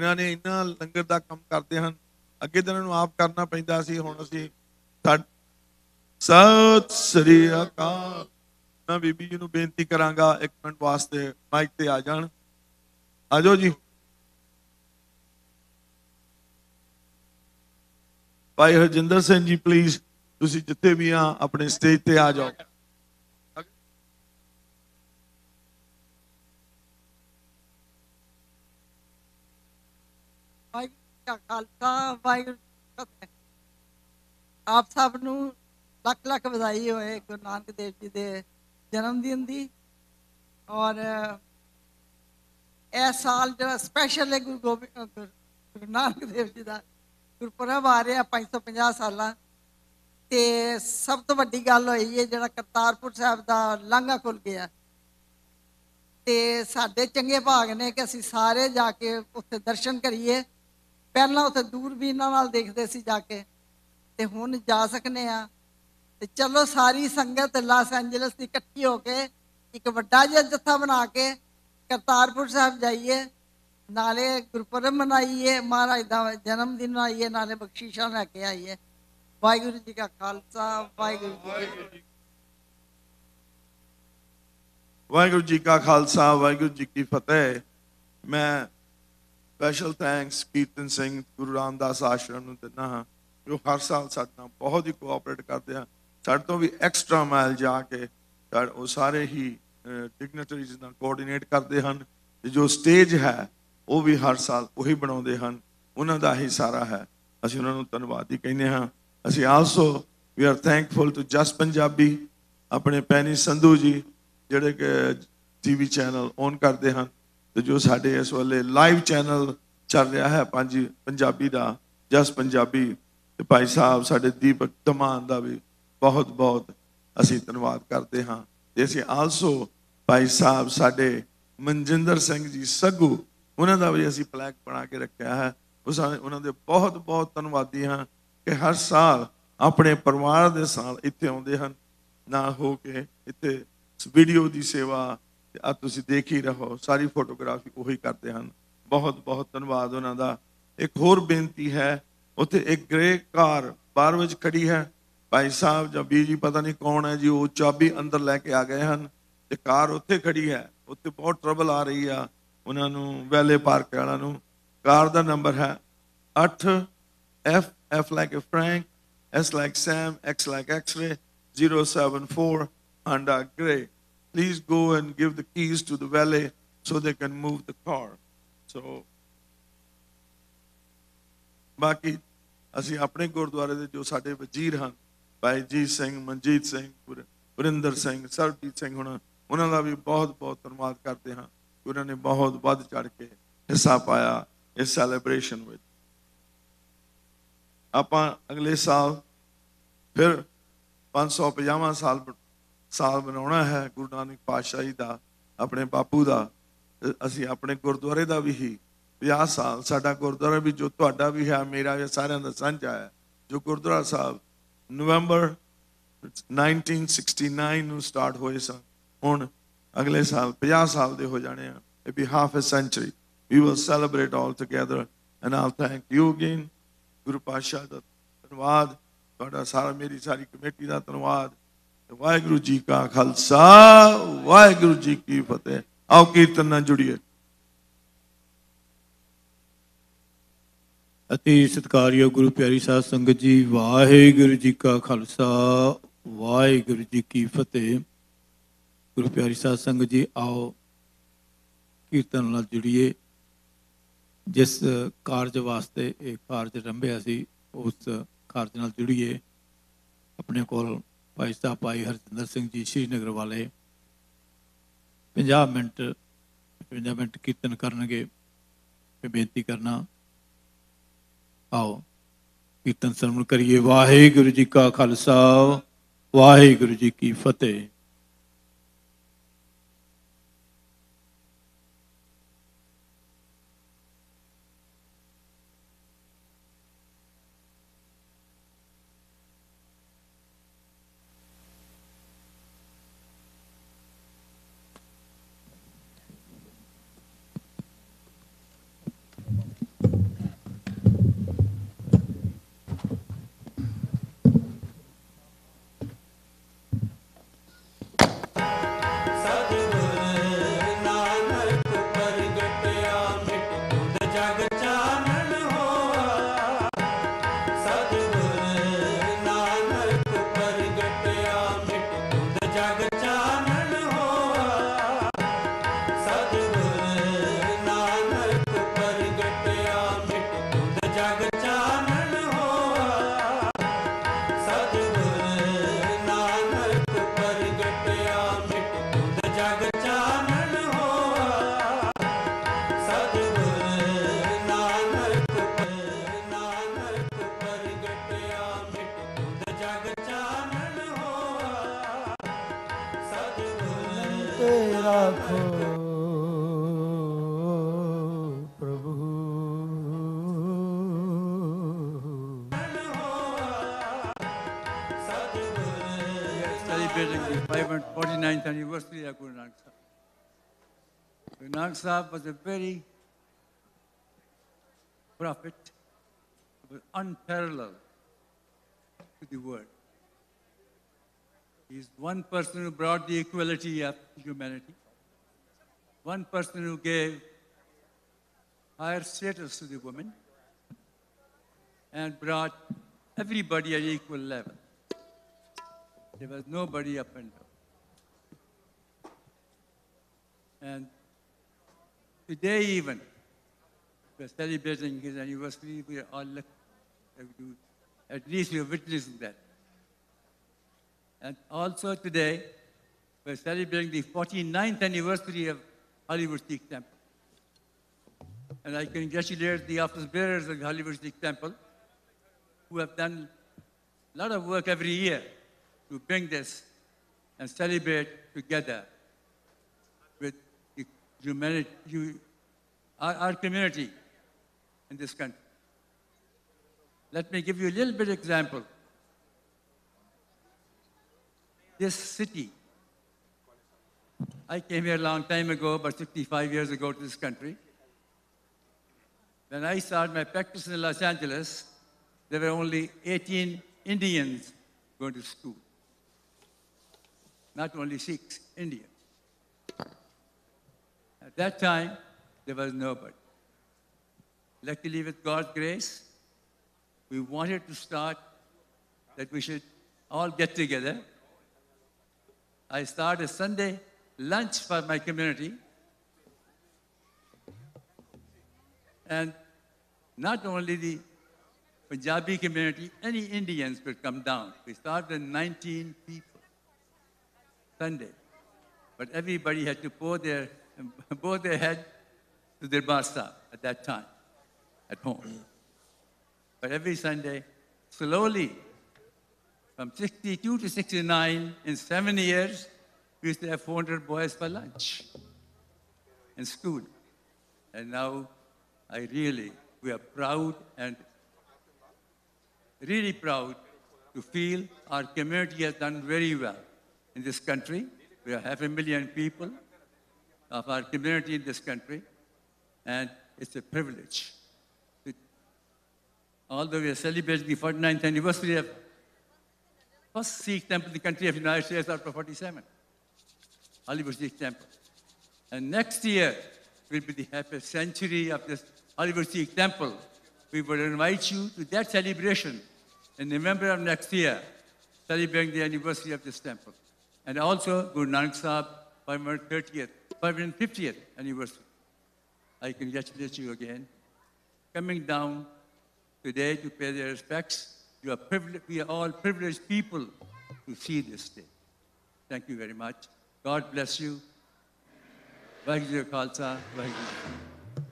इन्होंने इन्ना लंगर का काम करते हैं अगे तो इन्होंने आप करना पैंदा सी हुण असीं सत श्री अकाल मैं बीबी जी नूं बेनती करांगा एक मिनट वास्ते माइक ते आ जाण आ जाओ जी भाई हरजिंदर सिंह जी प्लीज तुसी जिथे भी हाँ अपने स्टेज पे आ जाओ खालसा वाहिगुरू आप सब नू लख लख बधाई होए गुरु नानक देव जी दे जन्मदिन दी और इस साल जो स्पेशल है गुरु नानक देव जी दा गुरपुरब आ रहा 550 साल ਤੇ ਸਭ ਤੋਂ ਵੱਡੀ ਗੱਲ ਹੋਈ ਹੈ ਜਿਹੜਾ ਕਰਤਾਰਪੁਰ ਸਾਹਿਬ ਦਾ ਲਾਂਘਾ ਖੁੱਲ ਗਿਆ ਤੇ ਸਾਡੇ ਚੰਗੇ ਭਾਗ ਨੇ ਕਿ ਅਸੀਂ ਸਾਰੇ ਜਾ ਕੇ ਉੱਥੇ ਦਰਸ਼ਨ ਕਰੀਏ ਪਹਿਲਾਂ ਉੱਥੇ ਦੂਰਬੀਨਾਂ ਨਾਲ ਦੇਖਦੇ ਸੀ ਜਾ ਕੇ ਤੇ ਹੁਣ ਜਾ ਸਕਨੇ ਆ ਤੇ ਚਲੋ ਸਾਰੀ ਸੰਗਤ ਲਾਸ ਐਂਜਲਸ ਦੀ ਇਕੱਠੀ ਹੋ ਕੇ ਇੱਕ ਵੱਡਾ ਜਿਹਾ ਜੱਥਾ ਬਣਾ ਕੇ ਕਰਤਾਰਪੁਰ ਸਾਹਿਬ ਜਾਈਏ ਨਾਲੇ ਗੁਰਪੁਰਬ ਮਨਾਈਏ ਮਹਾਰਾਜ ਦਾ ਜਨਮ ਦਿਨ ਮਨਾਈਏ ਨਾਲੇ ਬਖਸ਼ਿਸ਼ਾਂ ਲੈ ਕੇ ਆਈਏ वाहिगुरु जी का खालसा वाहिगुरु जी का खालसा वाहिगुरु जी की फतेह मैं स्पैशल थैंक्स कीर्तन सिंह गुरु रामदास आश्रम दिना हाँ जो हर साल साथ बहुत ही कोऑपरेट करते हैं साढ़े तो भी एक्सट्रा माइल जाके वो सारे ही डिगनेटरीज नाल कोऑर्डिनेट करते हैं जो स्टेज है वो भी हर साल वही बनाते हैं उन्हों का ही सारा है असीं उन्हां नूं धन्नवाद ही कहने हाँ ਅਸੀਂ also we are thankful to Jas Punjabi ਆਪਣੇ ਪੈਨੀ ਸੰਧੂ ਜੀ ਜਿਹੜੇ ਕਿ ਟੀਵੀ ਚੈਨਲ ਔਨ ਕਰਦੇ ਹਨ ਤੇ ਜੋ ਸਾਡੇ ਇਸ ਵੇਲੇ ਲਾਈਵ ਚੈਨਲ ਚੱਲ ਰਿਹਾ ਹੈ ਪੰਜ ਪੰਜਾਬੀ ਦਾ ਜਸ ਪੰਜਾਬੀ तो भाई साहब साढ़े दीपक धमान का भी बहुत बहुत असी धन्यवाद करते हाँ। असी आलसो भाई साहब साढ़े मनजिंदर सिंह जी सग्गू उन्होंने भी असी प्लैक बना के रखा है, उस उन्होंने बहुत बहुत धनवादी हाँ कि हर साल अपने परिवार के साथ इतने आते हैं ना हो के इतने वीडियो की सेवा तुसीं देख ही रहो सारी फोटोग्राफी वही करते हैं, बहुत बहुत धन्यवाद उन्होंने। एक होर बेनती है उत्थे एक ग्रे कार बाहर विच खड़ी है, भाई साहब जां बीर जी पता नहीं कौन है जी वो चाबी अंदर लैके आ गए हैं तो कार उत्थे खड़ी है, उत्थे बहुत ट्रबल आ रही है उन्होंने वैले पार्क वालों नूं। कार का नंबर है 8F, F like Frank, S like Sam, X like X-ray, 074 Honda Grey. Please go and give the keys to the valet so they can move the car. So, बाकी असी अपने गुरुद्वारे के जो साढ़े वजीर हैं भाई जी सिंह, मनजीत सिंह, वरिंदर सिंह, सरबजीत सिंह होना उन्होंने भी बहुत बहुत धन्यवाद करते हैं कि उन्होंने बहुत बढ़ चढ़ के हिस्सा पाया इस सैलीब्रेशन में। आप अगले साल फिर 550वां साल मनाना है गुरु नानक पातशाह जी का, अपने बापू का। असी अपने गुरुद्वारे का भी ही 50 साल साडा गुरुद्वारा भी जो तुहाडा भी है मेरा भी सारे का सांझा है। जो गुरुद्वारा साहब नवंबर 1969 में स्टार्ट होए सन, हुण अगले साल 50 साल दे हो जाने हैं। It be half a century. We will celebrate all together and I'll thank you again. Guru Pasha da dhanwad, ਤੁਹਾਡਾ ਸਾਰਾ ਮੇਰੀ ਸਾਰੀ ਕਮੇਟੀ ਦਾ ਧੰਨਵਾਦ। ਵਾਹਿਗੁਰੂ ਜੀ ਕਾ ਖਾਲਸਾ, ਵਾਹਿਗੁਰੂ ਜੀ ਕੀ ਫਤਿਹ। ਆਓ ਕੀਰਤਨ ਨਾਲ ਜੁੜੀਏ। ਅਤੀ ਸਤਿਕਾਰਯੋਗ ਗੁਰੂ ਪਿਆਰੀ ਸਾਧ ਸੰਗਤ ਜੀ, ਵਾਹਿਗੁਰੂ ਜੀ ਕਾ ਖਾਲਸਾ, ਵਾਹਿਗੁਰੂ ਜੀ ਕੀ ਫਤਿਹ। ਗੁਰੂ ਪਿਆਰੀ ਸਾਧ ਸੰਗਤ ਜੀ, ਆਓ ਕੀਰਤਨ ਨਾਲ ਜੁੜੀਏ। ਜਿਸ ਕਾਰਜ ਵਾਸਤੇ ਇਹ ਕਾਰਜ ਰੰਭਿਆ ਸੀ ਉਸ ਕਾਰਜ ਨਾਲ ਜੁੜੀਏ। ਆਪਣੇ ਕੋਲ ਭਾਈ ਸਾਹਿਬ ਭਾਈ ਹਰਜਿੰਦਰ ਸਿੰਘ ਜੀ ਸ਼੍ਰੀਨਗਰ ਵਾਲੇ 50 ਮਿੰਟ ਕੀਰਤਨ ਕਰਨਗੇ। ਬੇਨਤੀ ਕਰਨਾ ਆਓ ਕੀਰਤਨ ਸਰਵਣ ਕਰੀਏ। ਵਾਹਿਗੁਰੂ ਜੀ ਕਾ ਖਾਲਸਾ, ਵਾਹਿਗੁਰੂ ਜੀ ਕੀ ਫਤਿਹ। Nanak Sahib was a very prophet, was unparalleled to the world. He is one person who brought the equality of humanity, one person who gave higher status to the women, and brought everybody at equal level. There was nobody up and down. And today even, we are celebrating his anniversary. We are all lucky that we do. At least we are witnessing that. And also today, we are celebrating the 49th anniversary of Hollywood Sikh Temple. And I congratulate the office bearers of Hollywood Sikh Temple who have done a lot of work every year to bring this and celebrate together with the humanity, our community in this country. Let me give you a little bit of example. This city, I came here a long time ago, about 65 years ago to this country. When I started my practice in Los Angeles, there were only 18 Indians going to school. Not only Sikhs, Indians. At that time, there was nobody. Luckily, with God's grace, we wanted to start that we should all get together. I started a Sunday lunch for my community. And not only the Punjabi community, any Indians would come down. We started 19 people Sunday. But everybody had to bow their head to their basta at that time, at home. But every Sunday, slowly, from 62 to 69, in 7 years, we used to have 400 boys for lunch in school. And now, we are proud and really proud to feel our community has done very well in this country. We are 500,000 people of our community in this country, and it's a privilege. Although we are celebrating the 49th anniversary of first Sikh temple in the country of the United States after 47, Hollywood Sikh Temple. And next year will be the half a century of this Hollywood Sikh Temple. We will invite you to that celebration in November of next year, celebrating the anniversary of this temple. And also Guru Nanak Sahib's 550th anniversary. I congratulate you again. Coming down today to pay their respects. You are privileged, we are all privileged people to see this day. Thank you very much. God bless you. Vaheguru Khalsa, Vaheguru Ji.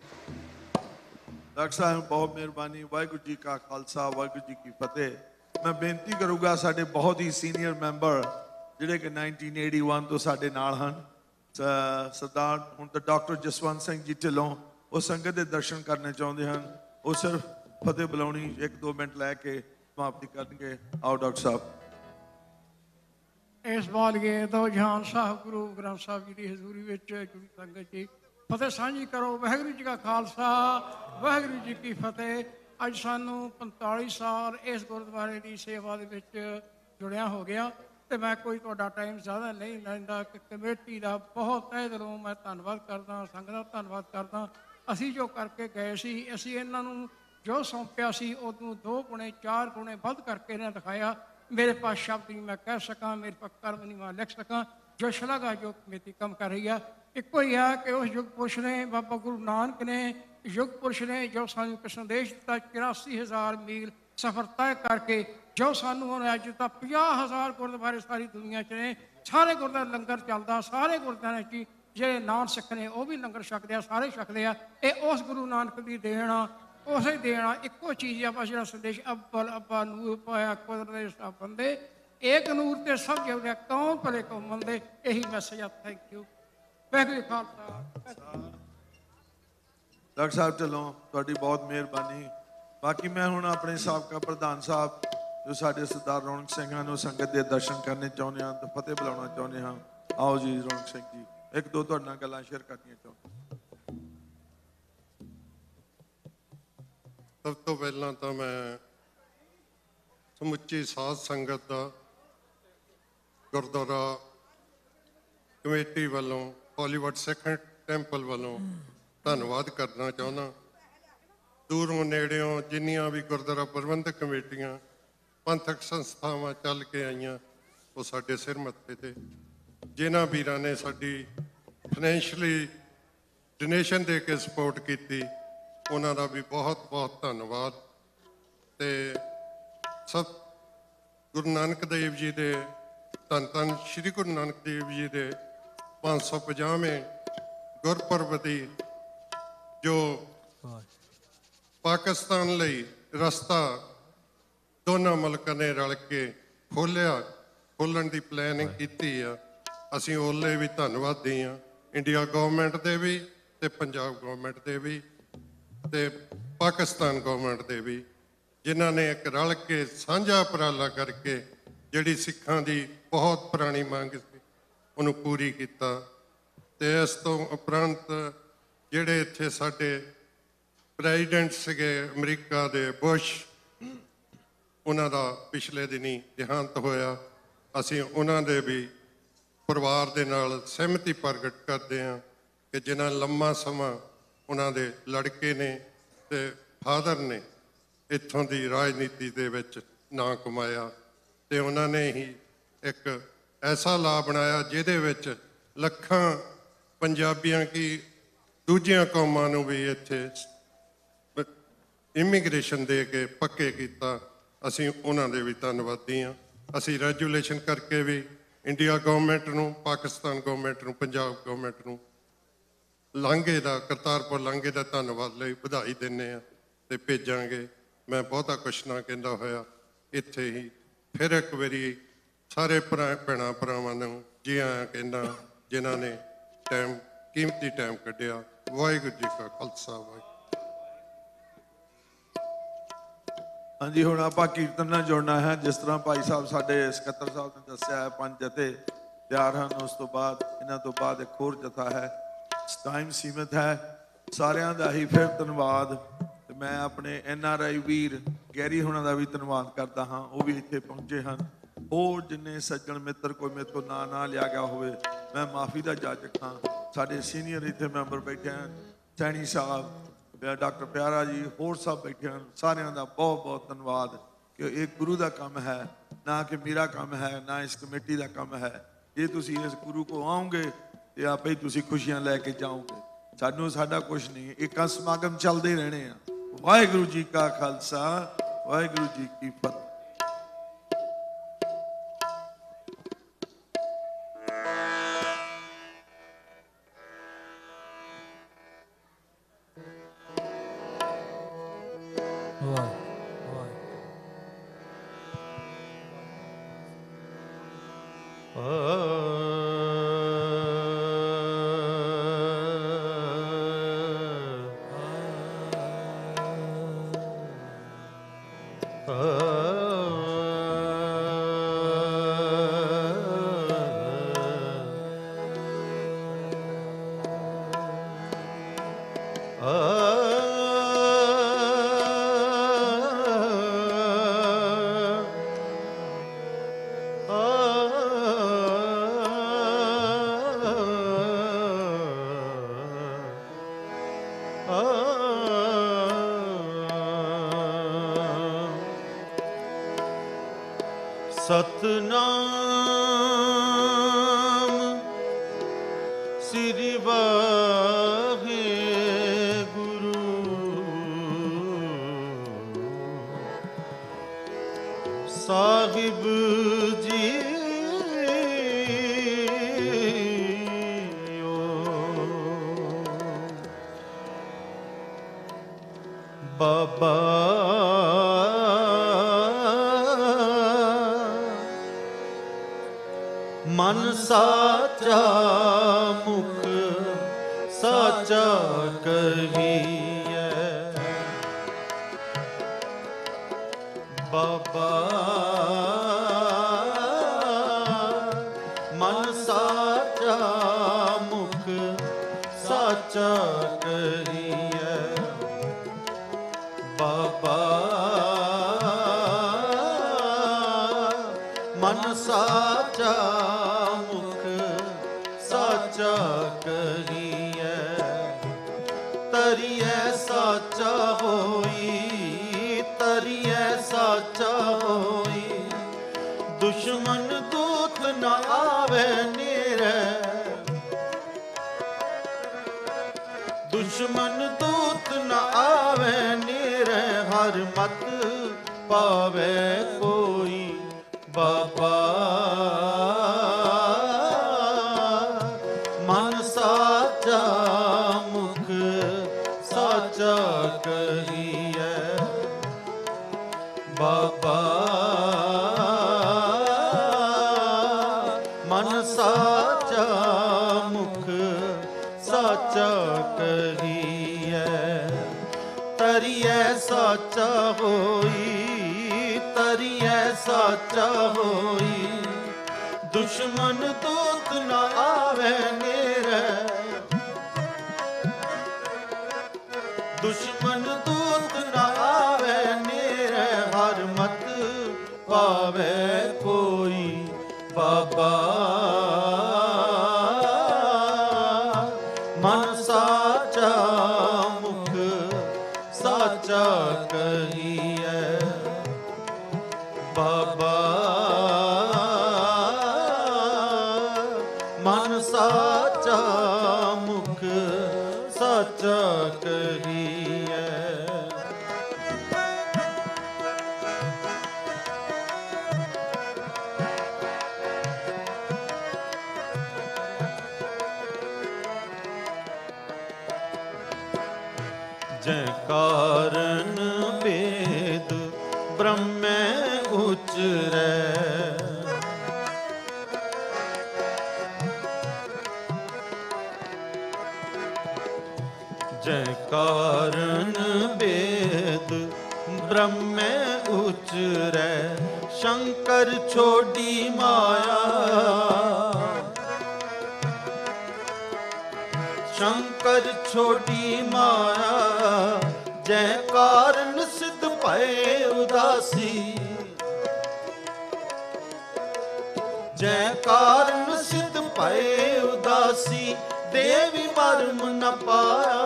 Dr. Sahib, बहुत मेहरबानी वाहेगुरु जी का खालसा वाहेगुरु जी की फतेह। मैं बेनती करूँगा साढ़े बहुत ही senior member जिहड़े कि 1981 तो साढ़े नाल हन सरदार हुण तो डॉक्टर जसवंत सिंह जी ढिलों वो संगत दे दर्शन करने चाहुंदे हन वो सिर्फ फतेह बुलाउणी एक दो मिनट लैके समाप्ति करनगे आओ डॉक्टर साहब इस बार गए तो जहान साहब गुरु ग्रंथ साहब जी की हजूरी में जुड़ी संगत जी फतेह साझी करो वाहेगुरू जी का खालसा वाहेगुरू जी की फतेह अज सानू 45 साल इस गुरुद्वारे की सेवा दे विच जुड़िया हो गया तो मैं कोई तुहाडा टाइम ज़्यादा नहीं लैंदा कमेटी का बहुत तहे दिलों मैं धन्नवाद करदा संगत दा धन्नवाद करदा असीं जो करके गए सी असीं इन्हां नूं जो सौंपया सी उदू 2 गुणे 4 गुणे वध करके इन्हें दिखाया मेरे पास शब्द नहीं मैं कह सका मेरे पास कर्म नहीं मैं लिख सका जो शलाघा योग कमेटी कम कर रही है एको ही है कि उस युग पुरुष ने बाबा गुरु नानक ने युग पुरुष ने जो सानू एक संदेश दिता 84,000 मील सफर तय करके जो सानू उन्हें अज तक 50,000 गुरुद्वारे सारी दुनिया च ने सारे गुरुद्वारे लंगर चलता सारे गुरुद्वारे जी जे नान सिख ने वह भी लंगर छकते हैं सारे छकते हैं ये उस गुरु नानक की देन आ उसे देना एको चीज़ आप जो संदेश अब्बल अब्बा नूर पाया कुदरत बंदे एक नूर ते सब जुड़े कौन भले कौन बंदे यही मैसेज है thank you Waheguru Khalsa doctor साहब ढिलों तुहाडी बहुत मेहरबानी बाकी मैं हुण अपने साबका प्रधान साहब जो साडे सरदार रौनक सिंह नूं संगत दे दर्शन करने चाहुंदे हां ते फतेह बुलाउणा चाहुंदे हां आओ जी रौनक सिंह जी एक दो तुहाडे नाल गल्लां शेयर करनियां चाहुंदे सब तो पहला तो मैं समुची साध संगत का गुरुद्वारा कमेटी वालों हॉलीवुड सिख टैंपल वालों धन्यवाद करना चाहना दूरों नेड़ियों जिन्नियां भी गुरुद्वारा प्रबंधक कमेटियां पंथक संस्थावां चल के आईयां वो साडे सिर मत्थे ते जिन्हां वीरां ने साडी फाइनैंशली डोनेशन दे के सपोर्ट की उन्हां दा भी बहुत बहुत धन्नवाद ते सब गुरु नानक देव जी दे धन धन श्री गुरु नानक देव जी दे 550वें गुरपुरब दी जो पाकिस्तान लई रस्ता दोनों मुल्कां ने रल के खोलिया, खोलण दी प्लैनिंग कीती आ। असीं ओले भी धन्नवादी आ, इंडिया गवर्नमेंट दे भी ते पंजाब गवर्नमेंट दे भी ते पाकिस्तान गवर्नमेंट दे भी, जिन्हां ने एक रल के सांझा उपराला करके जिहड़ी सिखां दी बहुत पुराणी मंग सी उहनूं पूरी कीता। ते इस तों उपरंत जिहड़े इत्थे साडे प्रेजिडेंट सीगे अमरीका दे बुश, उन्हां दा पिछले दिनी देहांत होया। असीं उन्हां दे भी परिवार दे नाल सहमति प्रगट करदे हां कि जिन्हां लम्मा समां उन्हां दे लड़के ने ते फादर ने इत्थों दी राजनीति दे विच नां कमाया, ते उन्हां ने ही एक ऐसा लाभ बनाया जिहदे विच लखां पंजाबियां की दूजियां कौमां नूं भी इत्थे इमीग्रेशन दे के पक्के कीता। असीं उन्हां दे भी धन्नवादी हां। असीं रेजूलेशन करके भी इंडिया गवर्नमेंट नूं, पाकिस्तान गवर्नमेंट नूं, पंजाब गवर्नमेंट नूं लांघे दा, करतारपुर लांघे दा धन्नवाद लई ਵਧਾਈ ਦਿੰਨੇ ਆ ਤੇ ਭੇਜਾਂਗੇ। मैं बहुता कुछ ना कहता होया इत्थे ही फिर एक बारी सारे भैन भरावां नूं जी आया कहना, जिन्हां ने टाइम कीमती टाइम कड्ढिया। वाहिगुरू जी का खालसा, वाहिगुरू। हाँ जी, हुण आपां कीर्तन नाल जुड़ना है। जिस तरह भाई साहब साडे सकत्तर साहब ने दस्सिया है, पंज जथे तैयार हैं, उस तो बाद इन्हां तो बाद एक होर जथा है। टाइम सीमित है सारियां दा ही फिर धन्नवाद। मैं अपने NRI वीर गैरी होना का भी धन्नवाद करता हाँ, वो भी इतने पहुँचे हैं। और जिन्हें सज्जन मित्र कोई मेरे तो ना ना लिया गया होवे, मैं माफ़ी का जाचक हाँ। साढ़े सीनियर इतने मैंबर बैठे हैं, सैनी साहब, डॉक्टर प्यारा जी, होर साहब बैठे हैं। सारियां का बहुत बहुत धन्नवाद कि ये गुरु का काम है, ना कि मेरा काम है, ना इस कमेटी का काम है। जे तुसीं इस गुरु को आओगे तो आप ही तुसीं खुशियां लैके जाओगे, सानू साडा कुछ नहीं। एक समागम चलते रहने हैं। वाहिगुरू जी का खालसा, वाहिगुरू जी की फतह। साचा होई दुश्मन दूत न आवे नेरे दुश्मन दूत न आवे नेरे हर मत पावे कोई बाबा मन साचा मुख साचा कारण वेद ब्रह्म उचरे शंकर छोड़ी माया शंकर छोड़ी माया जय कारण सिद्ध भये उदासी जय कारण सिद्ध भये उदासी देवी मर्म न पाया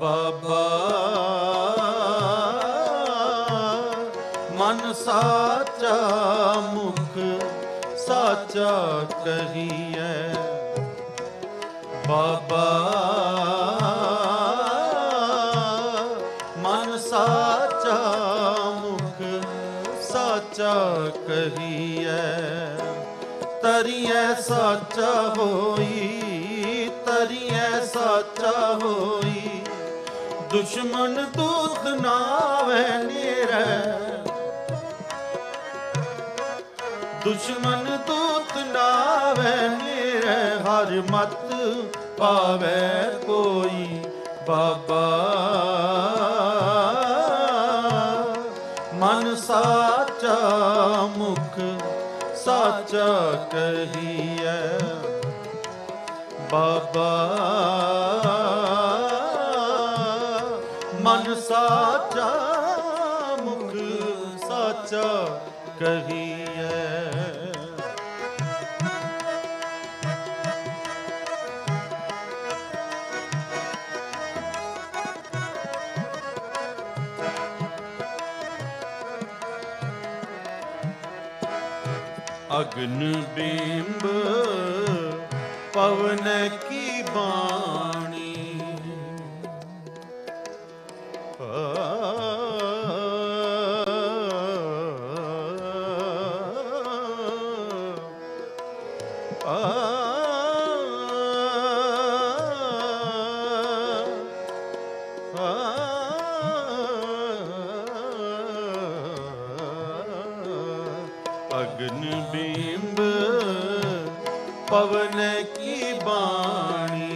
बाबा मन साचा मुख साचा कहिए बाबा मन साचा मुख साचा कहिए तरिए साचा होई तरिए साचा होई दुश्मन दूत ना आवे नेरे दुश्मन दूत ना आवे नेरे हर मत पावे कोई बाबा मन साचा मुख साचा कहिए बाबा मन साचा मुख साचा कहिए अग्न बिंब पवन की बाणी पवन की बाणी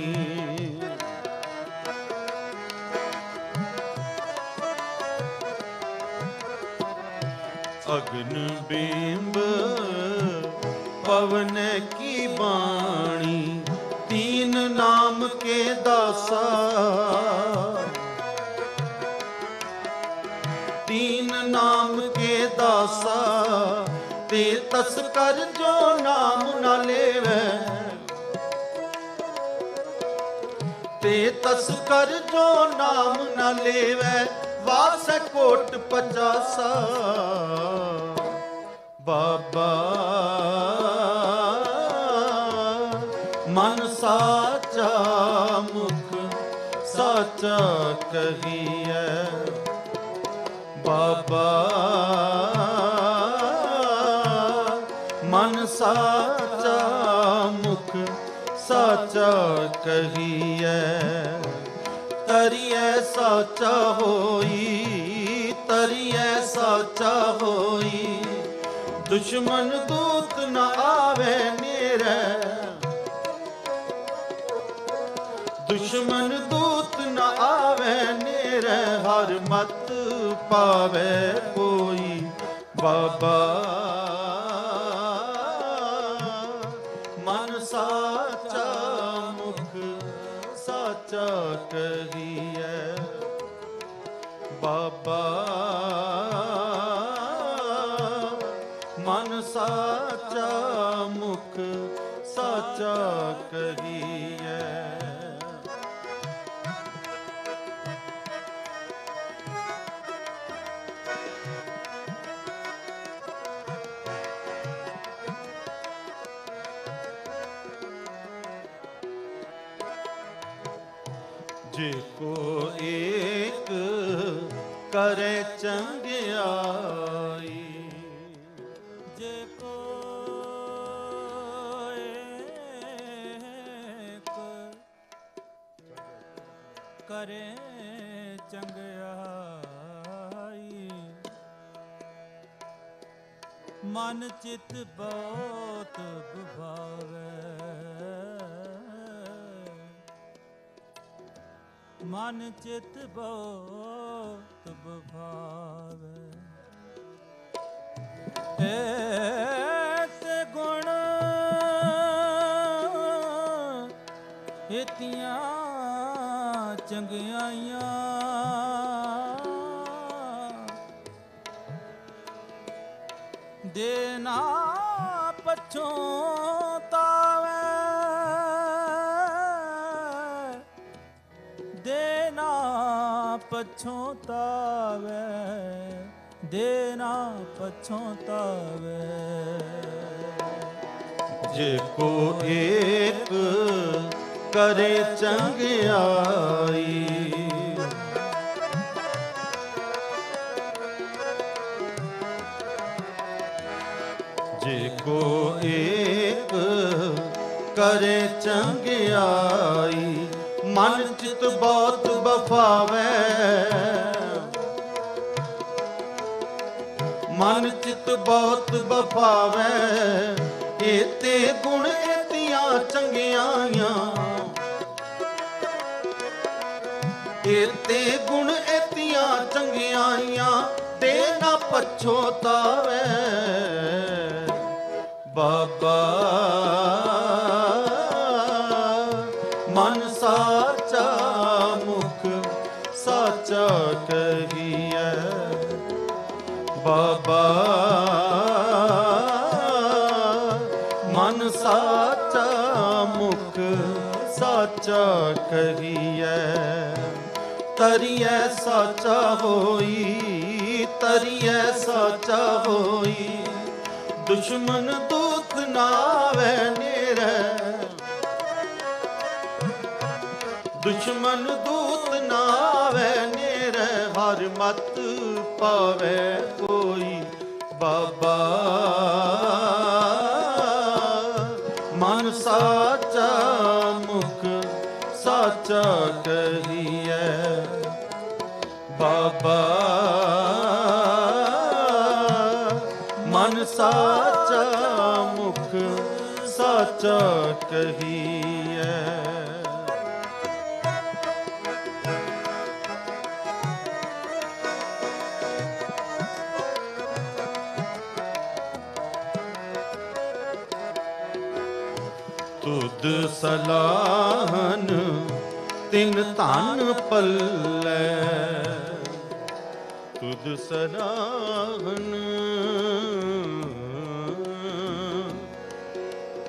अग्नि बिंब पवन की बाणी तीन नाम के दासा तीन नाम के दासा ते तस्कर जो नाम न लेवे ते तस्कर जो नाम न लेवे वास कोट पचासा बाबा मन साचा मुख साचा कहिए बाबा साचा मुख साचा कहिए तरिए साचा होई तरी ऐसा चाहोई दुश्मन दूत न आवे नेरे दुश्मन दूत न आवे नेरे हर मत पावे कोई बाबा मन साचा मुख साचा करिए बाबा मन साचा मुख साचा करिए। जिसको एक करे चंगियाई जिसको एक करे चंगियाई मन चित बहुत भावे मन चित बहुत भावे ऐस गुण इतिया चंगियाइया देना पछों पछोतावे देना पछोतावे। जिसको एक करे चंगियाई जिसको एक करे चंगियाई मन चित बहुत बफावे मन चित बहुत बफावे एते गुण एतिया चंगियाइयां एते गुण एतिया चंगियाइयां देना पछोतावे बाबा बाबा मन साचा मुख साचा करिए तरिए साचा होई तरिए साचा होई दुश्मन दूत नावे नेरे दुश्मन दूत नावे नेरे हर मत पावे कोई बाबा मन साचा मुख साचा कहिए बाबा मन साचा मुख साचा कहिए। तुद सलाहन तिन तान पल्ले तुद सलाहन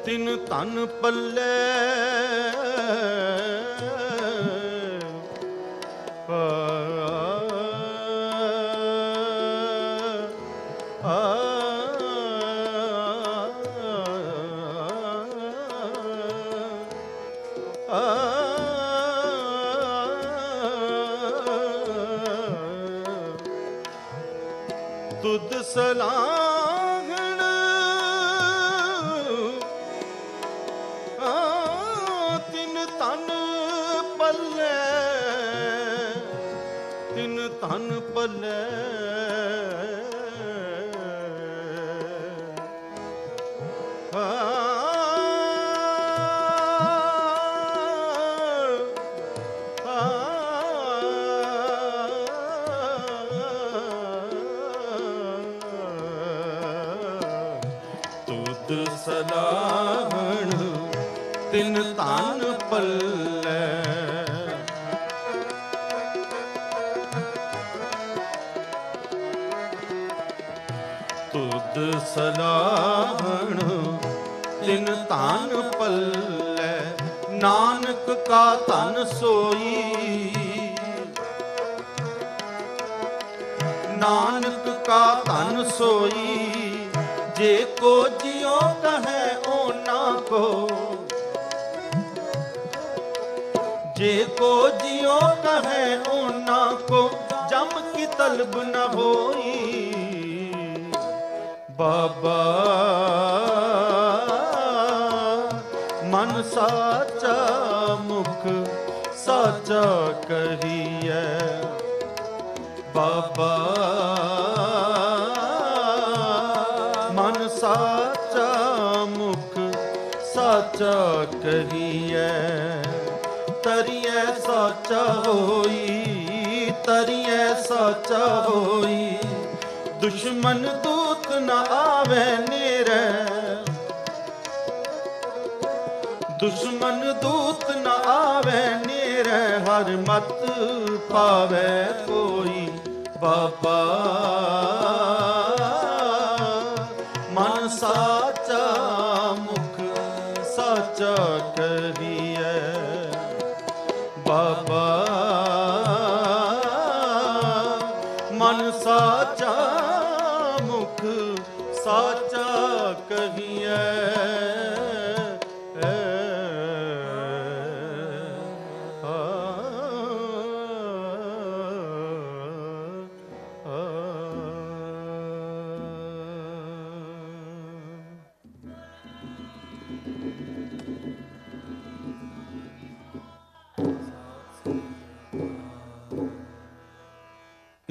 तिन तान पल्ले सलाहन तिन तन पल्ले तिन तन पल्ले सलाहण तिन तान पल्ले तुद सलाहण तिन तान पल्ले नानक का तन सोई नानक का तन सोई जे को जियो कहे ओना को जे को जियो कहे ओना को जम की तलब न होई बाबा मन साचा मुख साचा कहिए बाबा मन साचा मुख साचा कहिए तरिए साचा होई तरिए साचा होई दुश्मन दूत न आवे नेरे दुश्मन दूत न आवे नेरे हर मत पावे कोई बाबा मन साचा मुख साचा कहिए बाबा मन साचा मुख साचा कहिए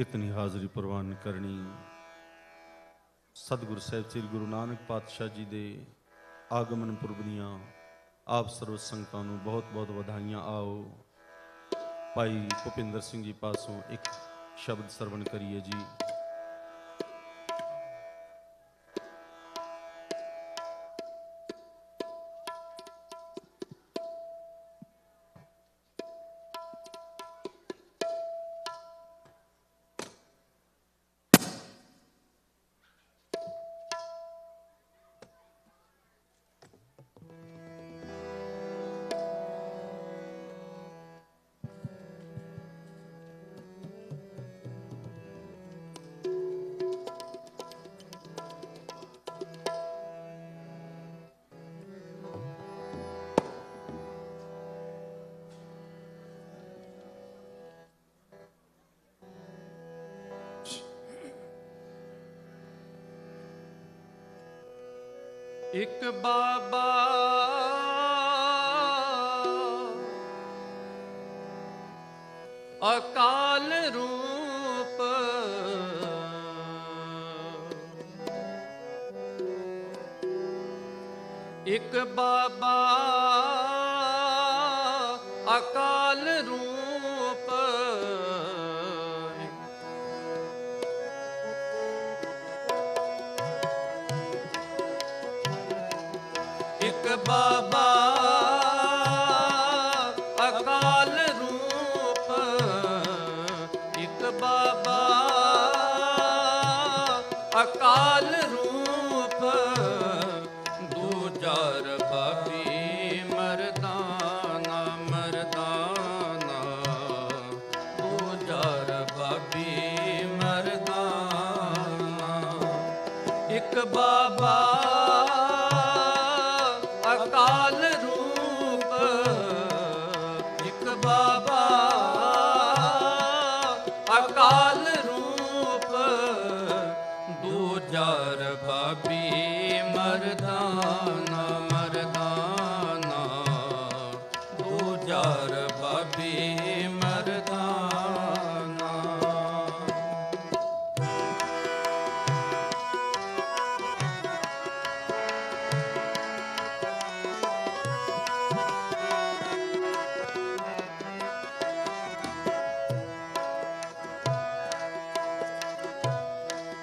इतनी हाजरी प्रवान करनी सतगुरु साहिब श्री गुरु नानक पातशाह जी दे आगमन पुरब दियां आप सर्व संगतां नूं बहुत बहुत वधाइयां। आओ भाई भुपिंदर सिंह जी पासों एक शब्द सरवण करिए जी। एक बाबा अकाल रूप एक बाबा अकाल रूप बाबा अकाल रूप एक बाबा अकाल रूप दूजा रबाबी मर्दाना मर्दाना दूजा रबाबी मर्दाना एक बाबा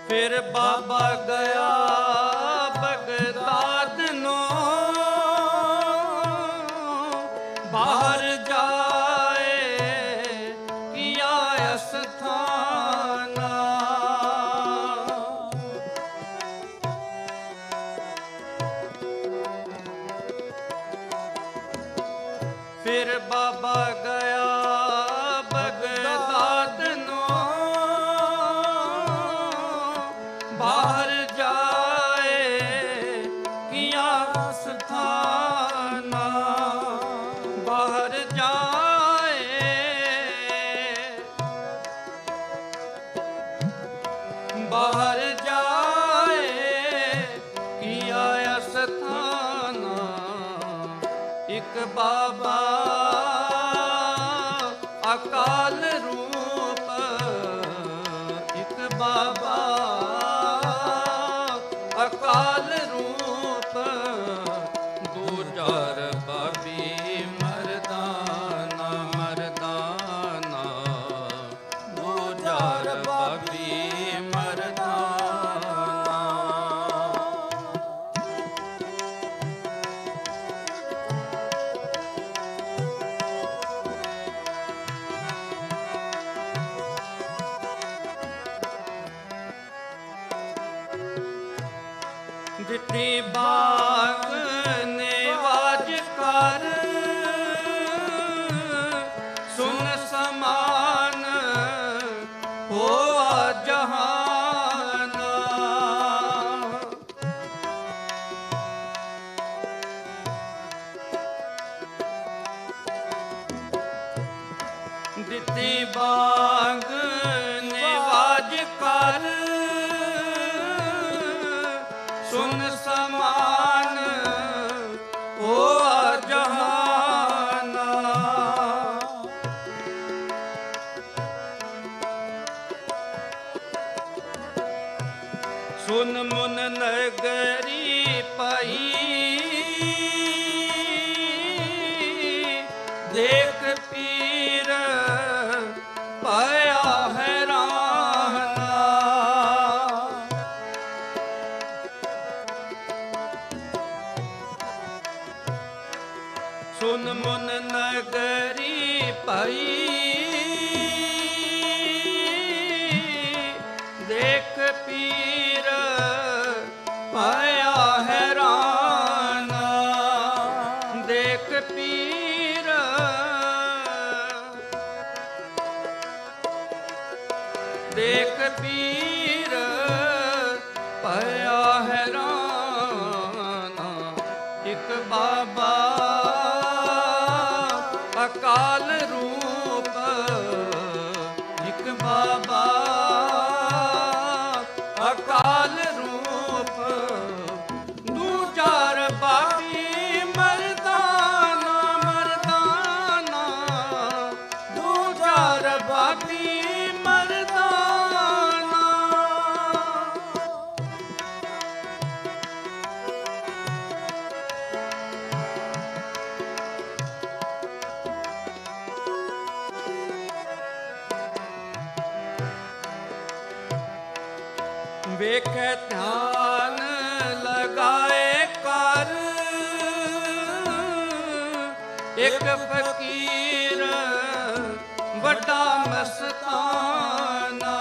फिर बाबा गया बगदाद नो अकाल रूप एक बाबा अकाल रूप दो चार बाबी मरदाना मरदाना दो चार बाबी मरदाना दित्ती बाग ने वाज कर सुन समान हो जहाना दित्ती बाग ने वाज कर समान ओ जहाना सुन मुन नगरी पई देख पीर पया हैरान देख पीर पाया हैरान देख पीर देख पीर पाया हैरान एक बाबा अकाल रूप एक बाबा अकाल रूप दू चार बाबी मरदाना मरदाना दू चार बाबी मरदाना देखे ध्यान लगाए कर एक फकीर बड़ा मस्ताना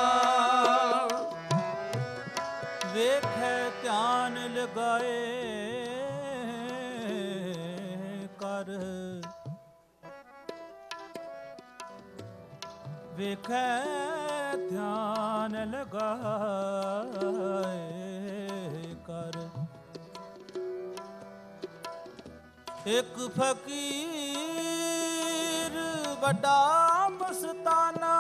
देखे ध्यान लगाए कर देखे ध्यान लगाए कर एक फकीर बड़ा मस्ताना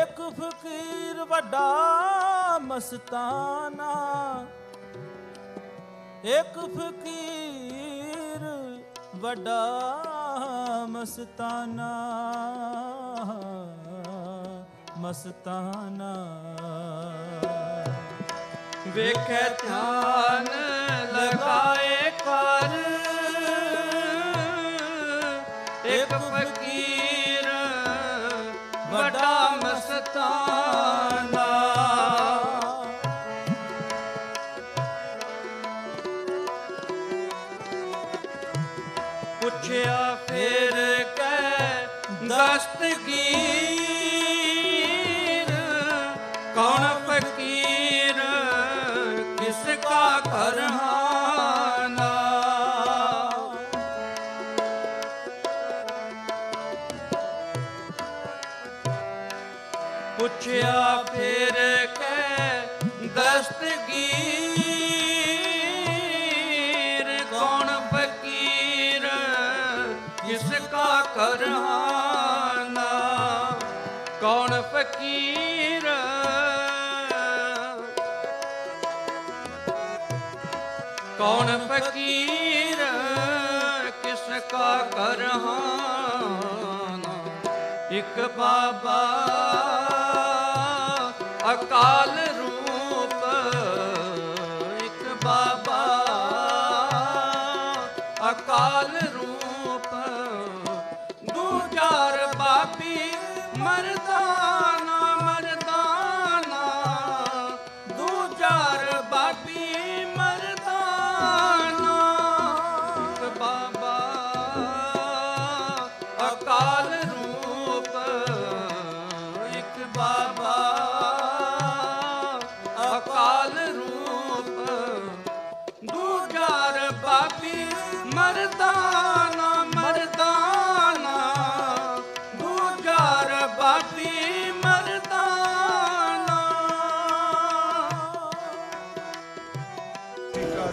एक फकीर बड़ा मस्ताना एक फकीर बड़ा मस्ताना मस्ताना देखे ध्यान लगाए कर एक फकीर बड़ा मस्ताना पूछया फिर के दस्तगीर कौन फकीर किसका करहाना पूछया फिर के दस्तगीर कौन फकीर किसका करहाना कौन फकीर कौन फकीर किसका करहाना एक बाबा अकाल रूप एक बाबा अकाल रूप दू चार बापी मर्दाना मर्दाना दू चार बापी मर्दाना एक बाबा अकाल रूप एक बाबा अकाल रूप दू चार बापी मर्दाना मर्दाना दू चार बापी मर्दाना।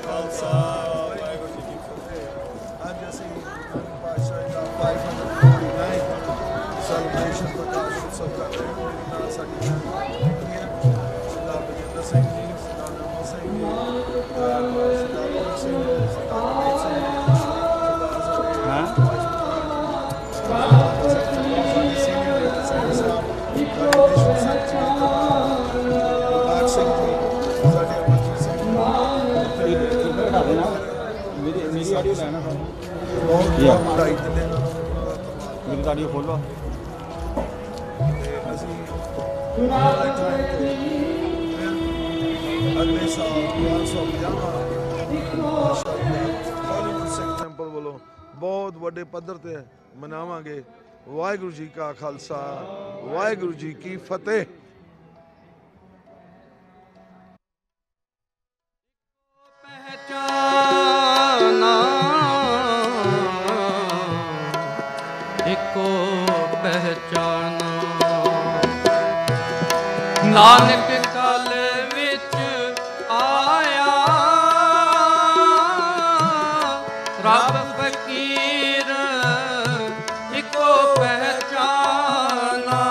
खालसा आज जैसे सेलिब्रेशन प्रकाश उत्सव कर रहे हैं गाड़ियों खोलो अगले साल 550 सिख टेंपल वालों बहुत बड़े पद्धर ते मनावांगे। वाहेगुरु जी का खालसा वाहेगुरु जी की फतेह। नानक काल विच आया रब फकीर इको पहचाना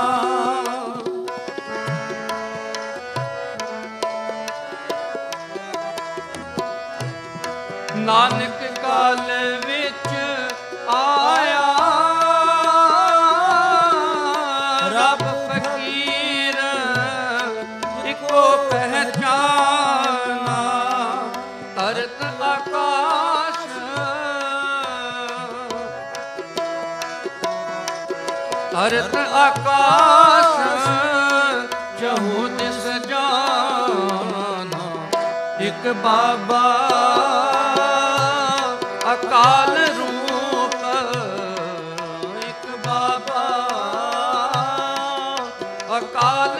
नानक काल विच आया रब पहचाना तरत आकाश तरत आकाश जहू दिस जाना एक बाबा अकाल रूप एक बाबा अकाल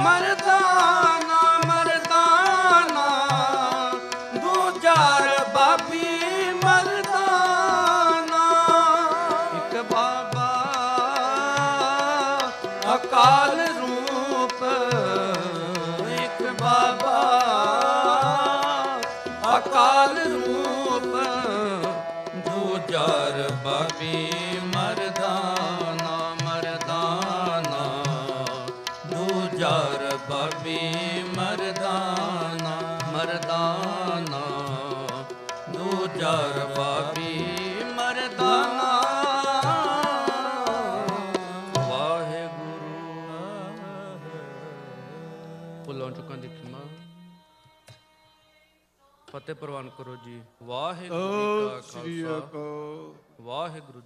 मर्दाना मर्दाना दो चार बापी मर्दाना एक बाबा अकाल रूप एक बाबा अकाल रूप दो चार बापी मर्दाना बाबी मर्दाना मर्दाना दो चार बाबी मर्दाना। वाहेगुरु पुलों चुका दिखमा फतेह प्रवान करो जी। वाहेगुरु जी की फतेह। वाहेगुरु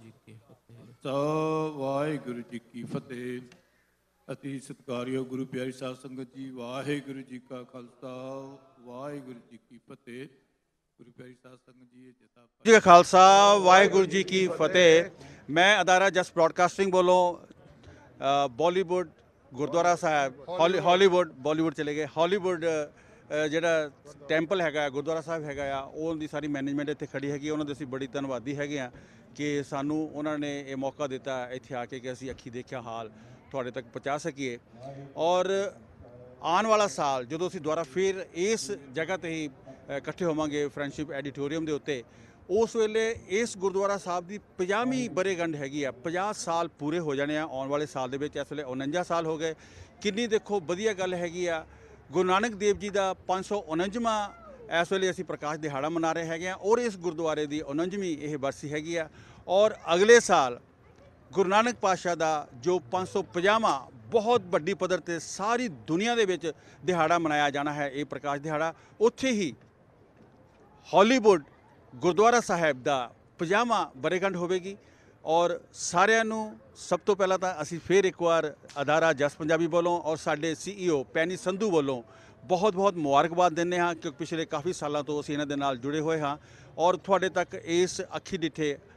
जी की फतेह। अति सत्कारयोग गुरु प्यारी साध संगत जी वाहेगुरु जी का खालसा वाहेगुरु जी की फतेह। गुरु प्यारी साध संगत जी का खालसा वाहेगुरु जी की फतेह। मैं अदारा जस ब्रॉडकास्टिंग बोलो बॉलीवुड गुरुद्वारा साहब हॉलीवुड बॉलीवुड चले गए हॉलीवुड ਜਿਹੜਾ ਟੈਂਪਲ ਹੈਗਾ ਗੁਰਦੁਆਰਾ ਸਾਹਿਬ ਹੈਗਾ ਆ ਉਹਦੀ ਸਾਰੀ ਮੈਨੇਜਮੈਂਟ ਇੱਥੇ ਖੜੀ ਹੈਗੀ ਉਹਨਾਂ ਦੇ ਅਸੀਂ ਬੜੀ ਧੰਨਵਾਦੀ ਹੈਗੇ ਆ ਕਿ ਸਾਨੂੰ ਉਹਨਾਂ ਨੇ ਇਹ ਮੌਕਾ ਦਿੱਤਾ ਇੱਥੇ ਆ ਕੇ ਕਿ ਅਸੀਂ ਅੱਖੀ ਦੇਖਿਆ ਹਾਲ ਤੁਹਾਡੇ ਤੱਕ ਪਹੁੰਚਾ ਸਕੀਏ ਔਰ ਆਉਣ ਵਾਲਾ ਸਾਲ ਜਦੋਂ ਅਸੀਂ ਦੁਬਾਰਾ ਫਿਰ ਇਸ ਜਗ੍ਹਾ 'ਤੇ ਹੀ ਇਕੱਠੇ ਹੋਵਾਂਗੇ ਫਰੈਂਡਸ਼ਿਪ ਐਡੀਟੋਰੀਅਮ ਦੇ ਉੱਤੇ उस वेले इस गुरुद्वारा साहब की 50वीं बरेगंढ हैगी है। 50 साल पूरे हो जाने आने वाले साल के इस वेले 49 साल हो गए। किन्नी देखो वधिया गल हैगी आ। गुरु नानक देव जी का 549वां इस वेले असी प्रकाश दिहाड़ा मना रहे हैगे हैं और इस गुरुद्वारे की 49वीं यह बरसी हैगी आ। और अगले साल गुरु नानक पातशाह का जो 550वां बहुत वड्डी पद्धर पर सारी दुनिया के विच दिहाड़ा मनाया जाना है। ये प्रकाश दिहाड़ा उत्थे ही हॉलीवुड गुरुद्वारा साहब का 50वां बरेगंढ होगी। और सारियां सब तो पहला तो असी फिर एक बार अदारा जस पंजाबी वालों और साडे CEO पैनी संधू वालों बहुत बहुत मुबारकबाद देने हाँ, क्योंकि पिछले काफ़ी सालों तो असी इन्हां दे नाल जुड़े हुए हाँ और तुहाडे तक इस अखी डिठे